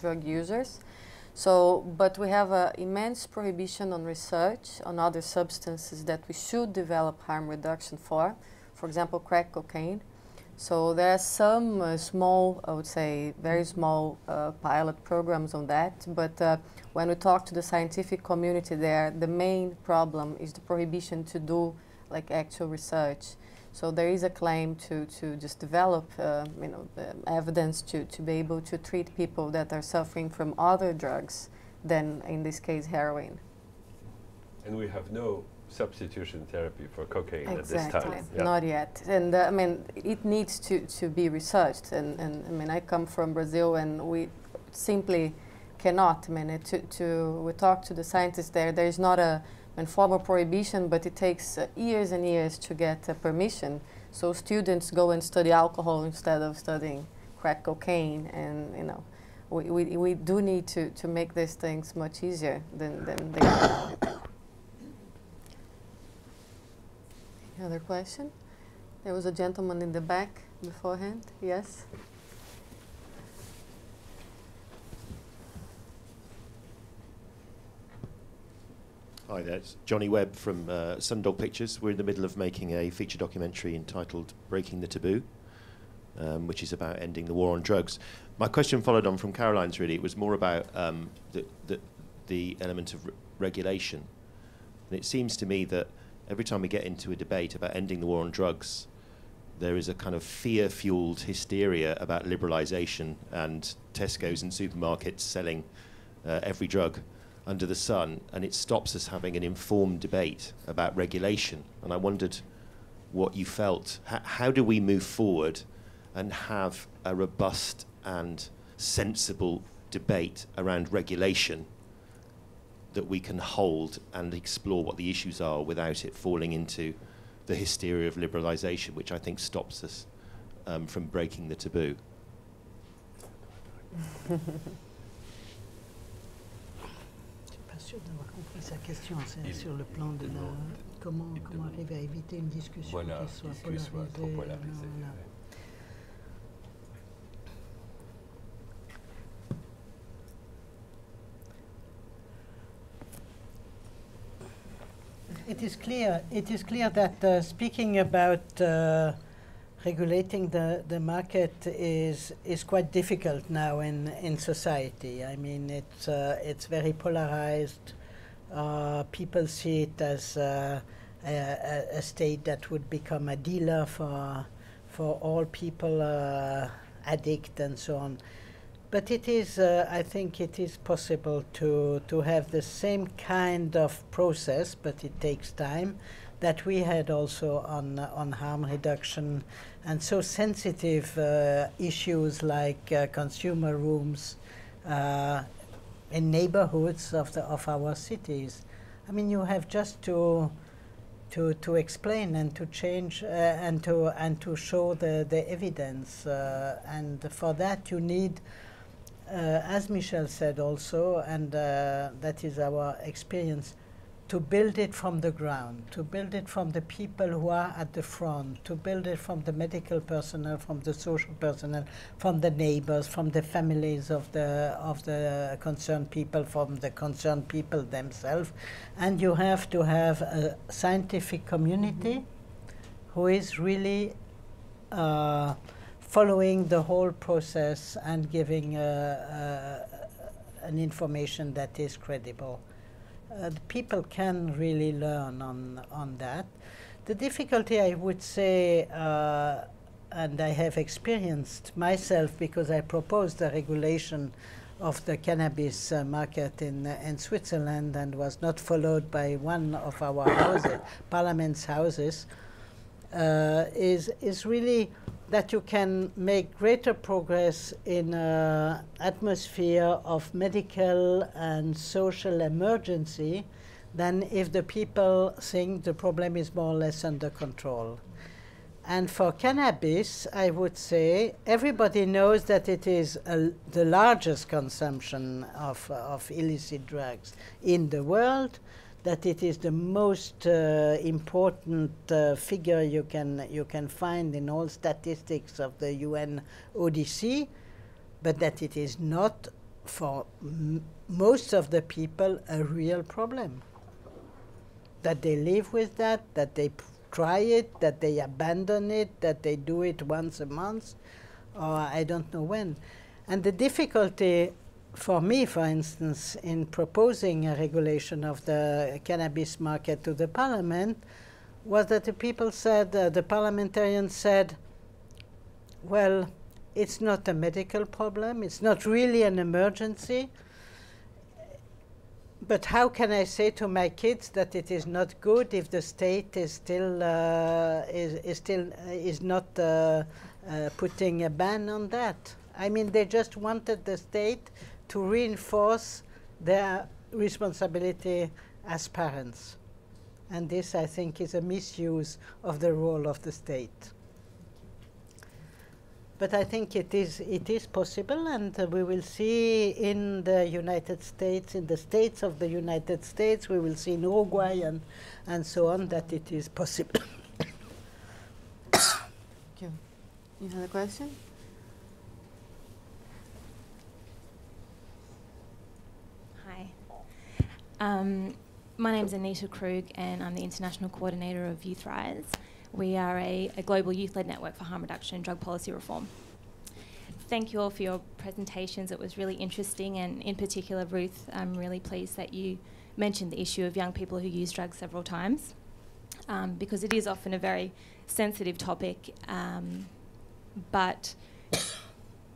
drug users. So, but we have an immense prohibition on research on other substances that we should develop harm reduction for example, crack cocaine. So there are some small, I would say, very small pilot programs on that, but when we talk to the scientific community there, the main problem is the prohibition to do like actual research. So there is a claim to just develop you know, the evidence to be able to treat people that are suffering from other drugs than, in this case, heroin. And we have no substitution therapy for cocaine at this time. Yeah. Not yet. And I mean, it needs to be researched. And I mean, I come from Brazil, and we simply cannot. I mean, we talk to the scientists there. There is not a formal prohibition, but it takes years and years to get permission. So students go and study alcohol instead of studying crack cocaine, and you know, we do need to make these things much easier than they are. Any other question? There was a gentleman in the back beforehand. Yes. Hi there, it's Johnny Webb from Sun Dog Pictures. We're in the middle of making a feature documentary entitled Breaking the Taboo, which is about ending the war on drugs. My question followed on from Caroline's, really. It was more about the element of regulation. And it seems to me that every time we get into a debate about ending the war on drugs, there is a kind of fear-fueled hysteria about liberalisation and Tesco's and supermarkets selling every drug under the sun, and it stops us having an informed debate about regulation. And I wondered what you felt. How do we move forward and have a robust and sensible debate around regulation that we can hold and explore what the issues are without it falling into the hysteria of liberalisation, which I think stops us from breaking the taboo? pas sûr d'avoir compris sa question. C'est sur le plan de la, comment arriver à éviter une discussion qui soit polarisée. It is clear that speaking about regulating the market is quite difficult now in society. I mean, it's very polarized. People see it as a state that would become a dealer for all people, addict and so on. But it is, I think it is possible to have the same kind of process, but it takes time, that we had also on harm reduction and so sensitive issues like consumer rooms in neighborhoods of our cities. I mean, you have just to explain and to change and to show the evidence, and for that you need, as Michel said also, and that is our experience, to build it from the ground, to build it from the people who are at the front, to build it from the medical personnel, from the social personnel, from the neighbors, from the families of the concerned people, from the concerned people themselves. And you have to have a scientific community who is really following the whole process and giving an information that is credible. The people can really learn on that. The difficulty, I would say, and I have experienced myself because I proposed the regulation of the cannabis market in Switzerland and was not followed by one of our houses, Parliament's houses, is really that you can make greater progress in an atmosphere of medical and social emergency than if the people think the problem is more or less under control. And for cannabis, I would say everybody knows that it is the largest consumption of illicit drugs in the world, that it is the most important figure you can find in all statistics of the UN ODC, but that it is not, for most of the people, a real problem. That they live with that, that they try it, that they abandon it, that they do it once a month, or I don't know when. And the difficulty for me, for instance, in proposing a regulation of the cannabis market to the Parliament, was that the people said, the parliamentarians said, well, it's not a medical problem, it's not really an emergency, but how can I say to my kids that it is not good if the state is still is not putting a ban on that? I mean, they just wanted the state to reinforce their responsibility as parents. And this, I think, is a misuse of the role of the state. But I think it is possible, and we will see in the United States, in the states of the United States, we will see in Uruguay and so on, that it is possible. Thank you. You have a question? My name is Anita Krug, and I'm the International Coordinator of Youth Rise. We are a global youth-led network for harm reduction and drug policy reform. Thank you all for your presentations. It was really interesting, and in particular, Ruth, I'm really pleased that you mentioned the issue of young people who use drugs several times, because it is often a very sensitive topic, but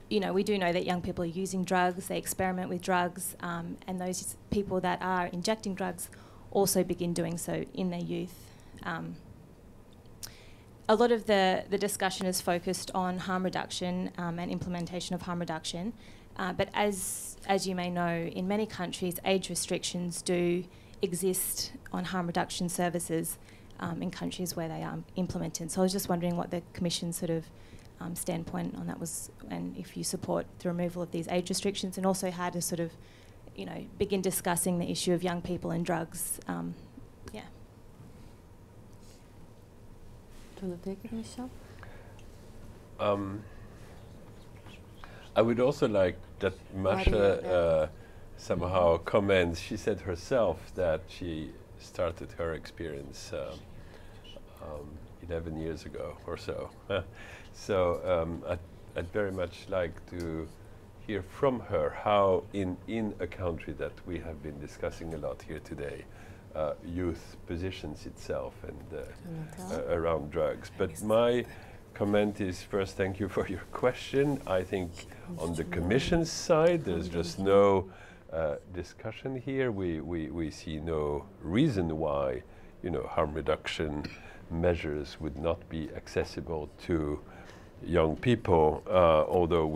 you know, we do know that young people are using drugs, they experiment with drugs, and those people that are injecting drugs also begin doing so in their youth. A lot of the discussion is focused on harm reduction and implementation of harm reduction, but as you may know, in many countries, age restrictions do exist on harm reduction services in countries where they are implemented. So I was just wondering what the Commission sort of standpoint on that was, and if you support the removal of these age restrictions, and also how to sort of you know, begin discussing the issue of young people and drugs. Yeah. Do you want to take it, Michel? I would also like that Masha somehow comments. She said herself that she started her experience 11 years ago or so. So I'd very much like to hear from her how in a country that we have been discussing a lot here today, youth positions itself and around drugs. But my comment is, first, thank you for your question. I think on the Commission's side, there's just no discussion here. We see no reason why, you know, harm reduction measures would not be accessible to young people, although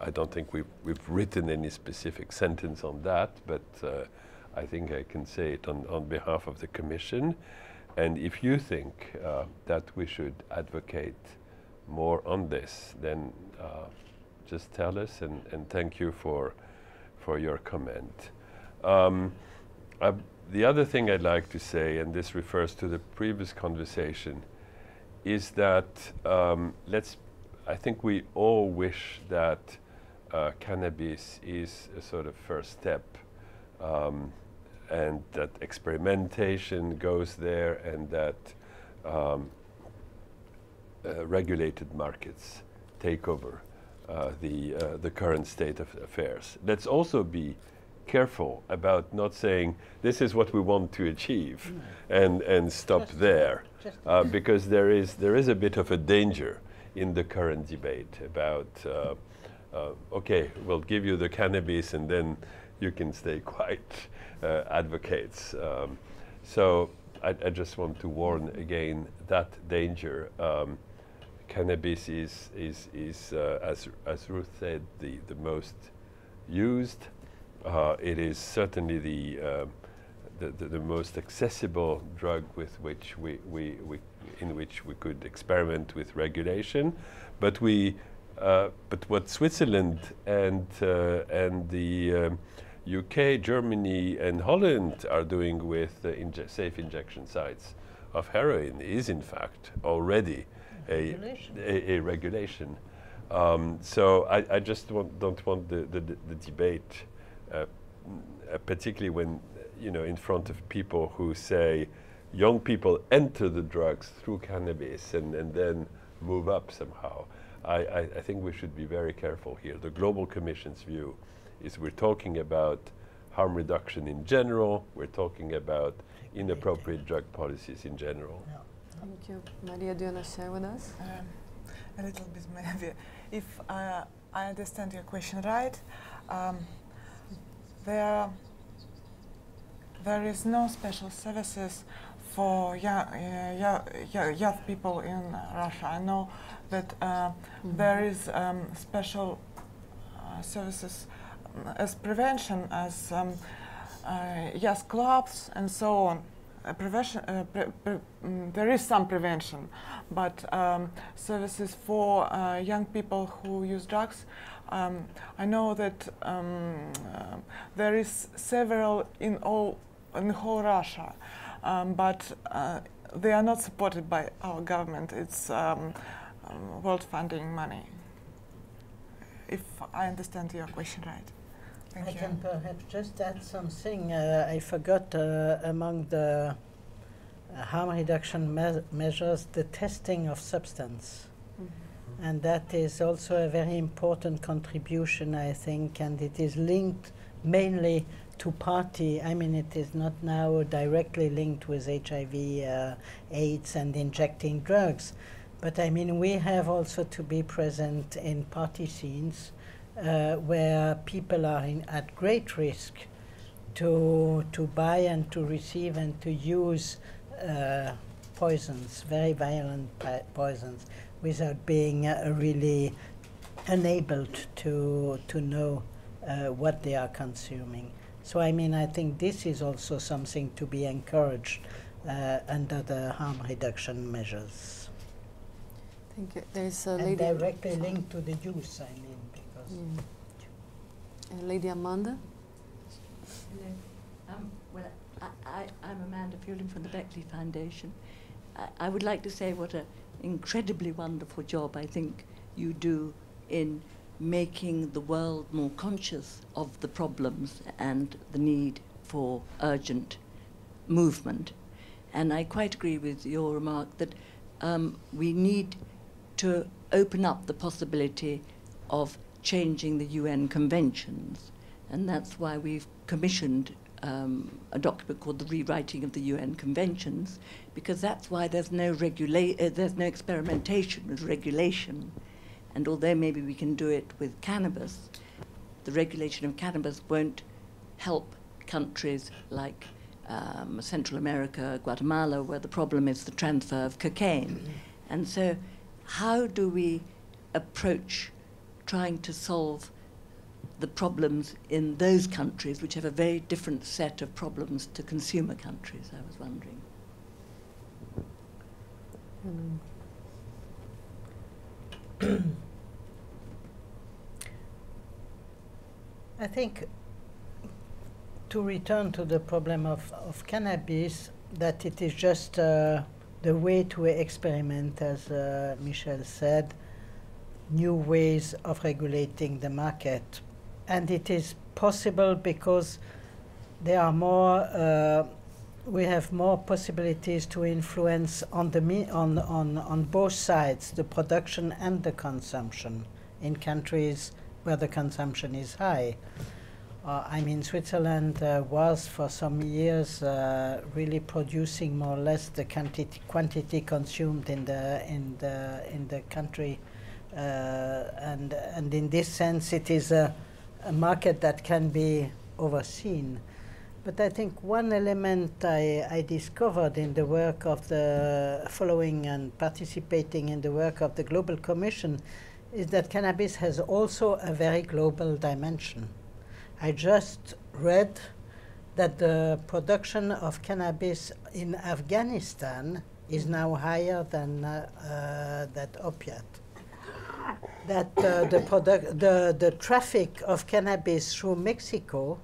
I don't think we've written any specific sentence on that, but I think I can say it on behalf of the Commission. And if you think that we should advocate more on this, then just tell us, and thank you for your comment. The other thing I'd like to say, and this refers to the previous conversation, is that I think we all wish that cannabis is a sort of first step, and that experimentation goes there, and that regulated markets take over the current state of affairs. Let's also be careful about not saying this is what we want to achieve and stop there, because there is a bit of a danger in the current debate about okay, we'll give you the cannabis and then you can stay quiet, advocates. So I just want to warn again that danger. Cannabis is as Ruth said, the most used. It is certainly the most accessible drug with which we could experiment with regulation, but what Switzerland and the UK, Germany, and Holland are doing with safe injection sites of heroin is in fact already a regulation. So I just don't want the debate. Particularly when, you know, in front of people who say young people enter the drugs through cannabis and then move up somehow. I think we should be very careful here. The Global Commission's view is we're talking about harm reduction in general, we're talking about inappropriate drug policies in general. Yeah. Thank you. Maria, do you want to share with us? A little bit maybe. If I understand your question right, there is no special services for young people in Russia. I know that there is special services as prevention, as youth clubs and so on. There is some prevention, but services for young people who use drugs. I know that there is several in whole Russia, but they are not supported by our government. It's world funding money. If I understand your question right. Thank you. I can perhaps just add something. I forgot among the harm reduction measures the testing of substance. And that is also a very important contribution, I think, and it is linked mainly to party. I mean, it is not now directly linked with HIV, AIDS, and injecting drugs. But I mean, we have also to be present in party scenes where people are at great risk to buy and to receive and to use poisons, very violent poisons, without being really enabled to know what they are consuming. So I mean, I think this is also something to be encouraged under the harm reduction measures. Thank you. There's a lady directly linked to the use. I mean, because Lady Amanda. Hello. Well, I'm Amanda Fielding from the Beckley Foundation. I would like to say what an incredibly wonderful job I think you do in making the world more conscious of the problems and the need for urgent movement. And I quite agree with your remark that we need to open up the possibility of changing the UN conventions. And that's why we've commissioned a document called The Rewriting of the UN Conventions, because that's why there's no experimentation with regulation. And although maybe we can do it with cannabis, the regulation of cannabis won't help countries like Central America, Guatemala, where the problem is the transfer of cocaine. And so how do we approach trying to solve the problems in those countries, which have a very different set of problems to consumer countries, I was wondering. I think to return to the problem of cannabis, that it is just the way to experiment, as Michel said, new ways of regulating the market. And it is possible because there are more, we have more possibilities to influence on both sides, the production and the consumption, in countries where the consumption is high. I mean, Switzerland was for some years really producing more or less the quantity consumed in the country, and in this sense, it is a market that can be overseen. But I think one element I discovered in the work of the following and participating in the work of the Global Commission is that cannabis has also a very global dimension. I just read that the production of cannabis in Afghanistan is now higher than that opiate. That the traffic of cannabis through Mexico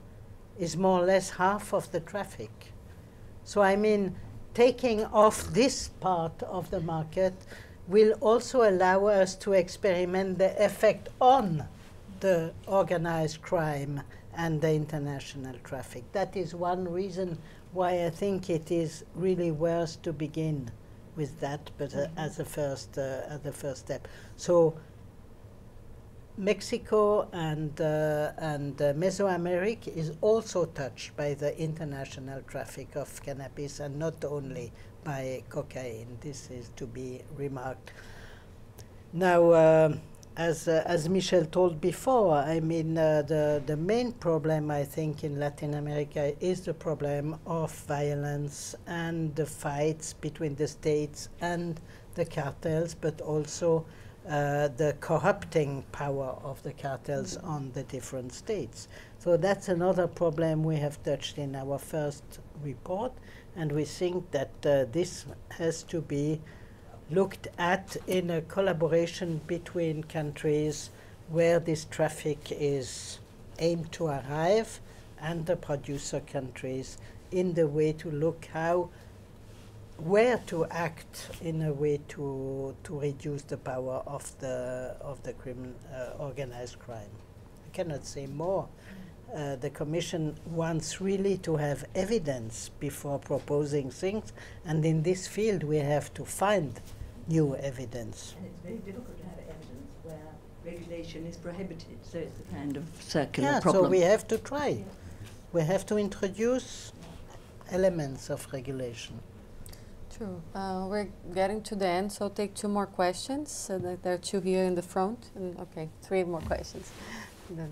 is more or less half of the traffic. So I mean, taking off this part of the market will also allow us to experiment the effect on the organized crime and the international traffic. That is one reason why I think it is really worth to begin with that, but as a first step. So Mexico and Mesoamerica is also touched by the international traffic of cannabis, and not only by cocaine. This is to be remarked. Now, as Michel told before, I mean, the main problem, I think, in Latin America is the problem of violence and the fights between the states and the cartels, but also the corrupting power of the cartels on the different states. So that's another problem we have touched in our first report, and we think that this has to be looked at in a collaboration between countries where this traffic is aimed to arrive and the producer countries, in the way to look where to act in a way to reduce the power of the organized crime. I cannot say more. The Commission wants really to have evidence before proposing things, and in this field we have to find new evidence. And it's very difficult to have evidence where regulation is prohibited, so it's a kind of circular problem. So we have to try. Yeah. We have to introduce elements of regulation. True. We're getting to the end, so take two more questions. So there are two here in the front. And okay, three more questions. Then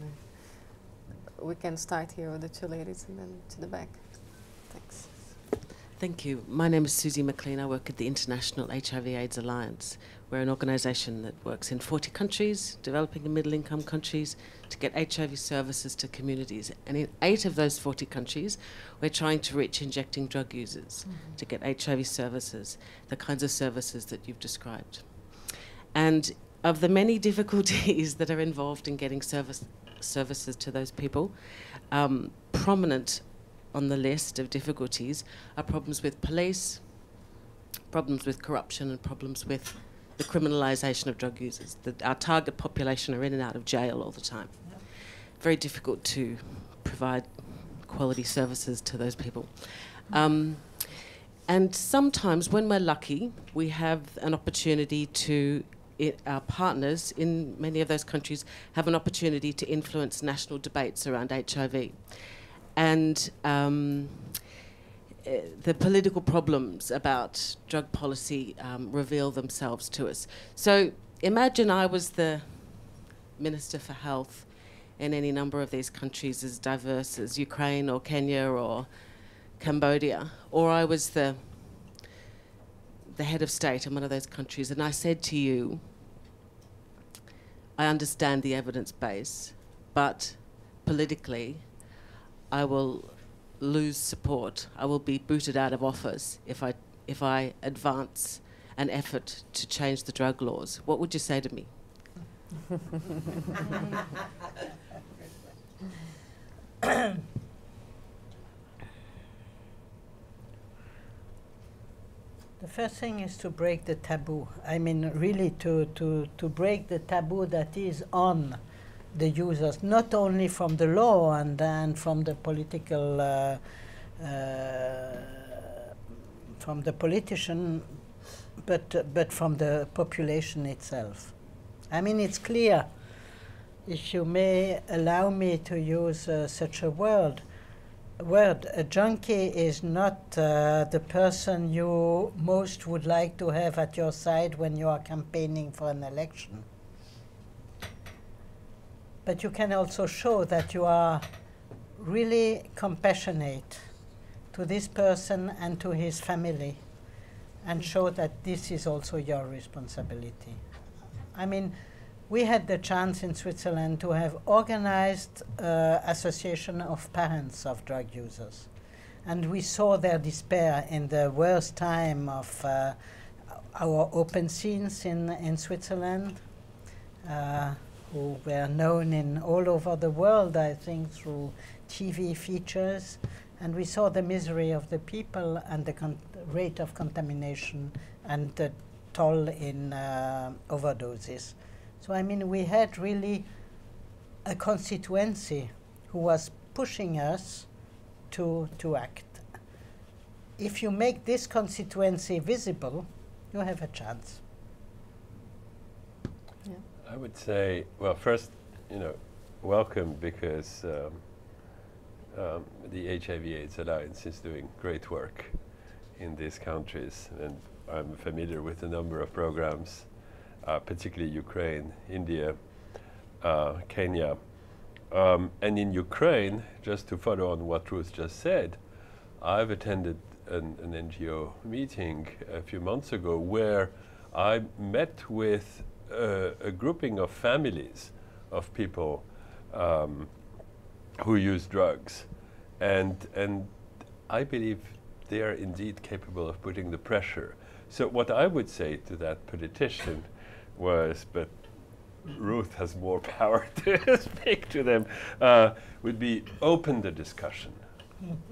we can start here with the two ladies and then to the back. Thanks. Thank you. My name is Susie McLean. I work at the International HIV/AIDS Alliance. We're an organization that works in 40 countries, developing and middle-income countries, to get HIV services to communities. And in 8 of those 40 countries, we're trying to reach injecting drug users to get HIV services, the kinds of services that you've described. And of the many difficulties that are involved in getting service services to those people. Prominent on the list of difficulties are problems with police, problems with corruption, and problems with the criminalisation of drug users. Our target population are in and out of jail all the time. Very difficult to provide quality services to those people. And sometimes, when we're lucky, we have an opportunity to, our partners in many of those countries have an opportunity to influence national debates around HIV. And the political problems about drug policy reveal themselves to us. So imagine I was the Minister for Health in any number of these countries as diverse as Ukraine or Kenya or Cambodia, or I was the head of state in one of those countries, and I said to you, I understand the evidence base, but politically I will lose support. I will be booted out of office if I advance an effort to change the drug laws. What would you say to me? The first thing is to break the taboo. I mean, really to break the taboo that is on the users, not only from the law and then from the political, from the politician, but from the population itself. I mean, it's clear, if you may allow me to use such a word, a junkie is not the person you most would like to have at your side when you are campaigning for an election. But you can also show that you are really compassionate to this person and to his family, and show that this is also your responsibility. I mean, we had the chance in Switzerland to have organized association of parents of drug users. And we saw their despair in the worst time of our open scenes in Switzerland, who were known all over the world, I think, through TV features. And we saw the misery of the people and the rate of contamination and the toll in overdoses. So I mean, we had really a constituency who was pushing us to act. If you make this constituency visible, you have a chance. Yeah. I would say, well, first, you know, welcome, because the HIV/AIDS Alliance is doing great work in these countries, and I'm familiar with a number of programs, particularly Ukraine, India, Kenya. And in Ukraine, just to follow on what Ruth just said, I've attended an NGO meeting a few months ago where I met with a grouping of families of people who use drugs. And I believe they are indeed capable of putting the pressure. So what I would say to that politician was, but Ruth has more power to speak to them, would be open the discussion,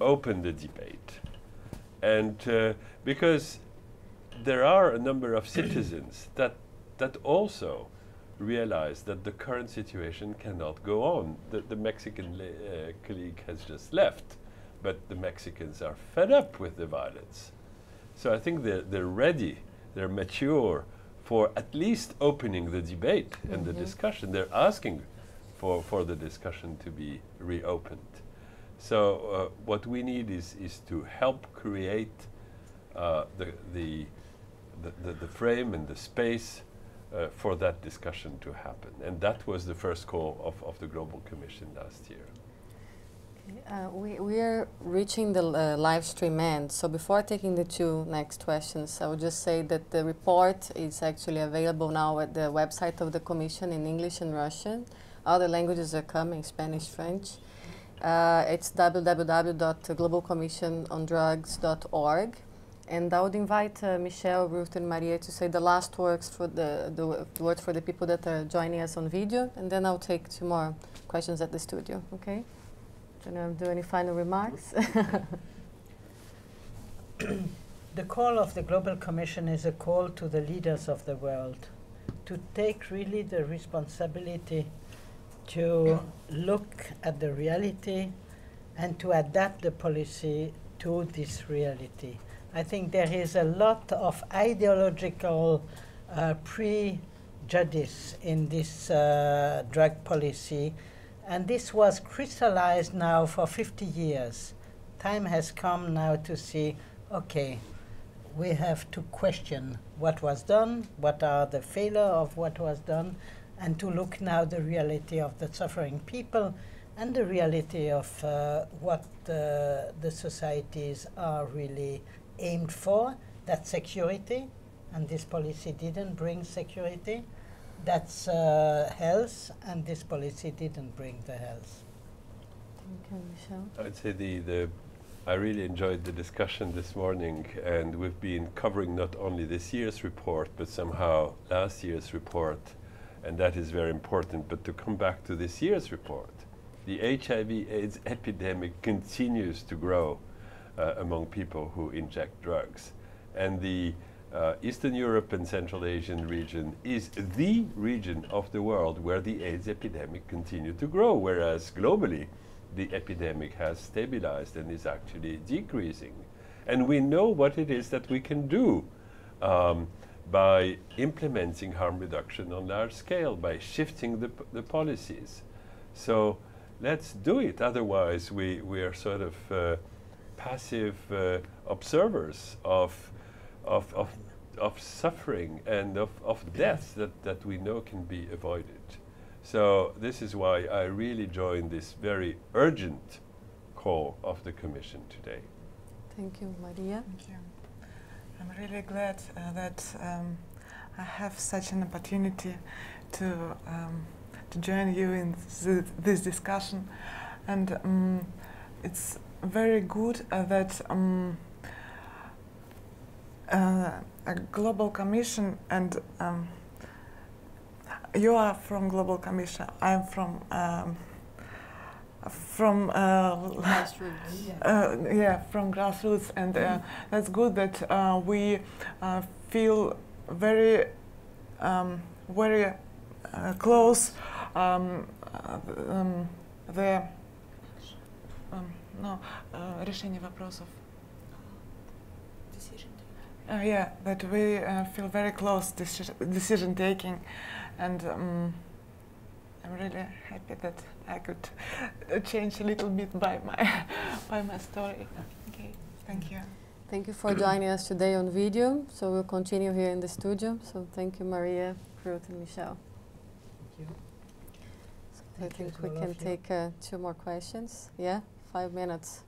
open the debate. And because there are a number of citizens that also realize that the current situation cannot go on. The Mexican colleague has just left, but the Mexicans are fed up with the violence. So I think they're ready, they're mature for at least opening the debate and the discussion. They're asking for the discussion to be reopened. So what we need is to help create the frame and the space for that discussion to happen. And that was the first call of the Global Commission last year. We are reaching the live stream end, so before taking the two next questions, I would just say that the report is actually available now at the website of the Commission in English and Russian. Other languages are coming, Spanish, French. It's www.globalcommissionondrugs.org. And I would invite Michel, Ruth, and Maria to say the last words for the words for the people that are joining us on video, and then I'll take two more questions at the studio. Okay? Can I do any final remarks? The call of the Global Commission is a call to the leaders of the world to take really the responsibility to look at the reality and to adapt the policy to this reality. I think there is a lot of ideological prejudice in this drug policy, and this was crystallized now for 50 years. Time has come now to see, okay, we have to question what was done, what are the failures of what was done, and to look now the reality of the suffering people and the reality of what the societies are really aimed for. That's security, and this policy didn't bring security. That's health, and this policy didn't bring the health. Thank you, Michel. I would say I really enjoyed the discussion this morning, and we've been covering not only this year's report, but somehow last year's report, and that is very important. But to come back to this year's report, the HIV/AIDS epidemic continues to grow among people who inject drugs. And the Eastern Europe and Central Asian region is the region of the world where the AIDS epidemic continues to grow, whereas globally the epidemic has stabilized and is actually decreasing. And we know what it is that we can do by implementing harm reduction on large scale, by shifting the policies. So let's do it, otherwise we are sort of passive observers of suffering and of death that we know can be avoided. So this is why I really join this very urgent call of the Commission today. Thank you, Maria. Thank you. I'm really glad that I have such an opportunity to join you in this discussion, and it's very good that a Global Commission, and you are from Global Commission, I'm from grassroots. Yeah, from grassroots, and that's good that we feel very close решение вопросов. Yeah, that we feel very close to decision taking, and I'm really happy that I could change a little bit by my story. Okay, thank you. Thank you for joining us today on video. So we'll continue here in the studio. So thank you, Maria, Ruth, and Michel. Thank you. So I think we can take two more questions. Yeah, 5 minutes.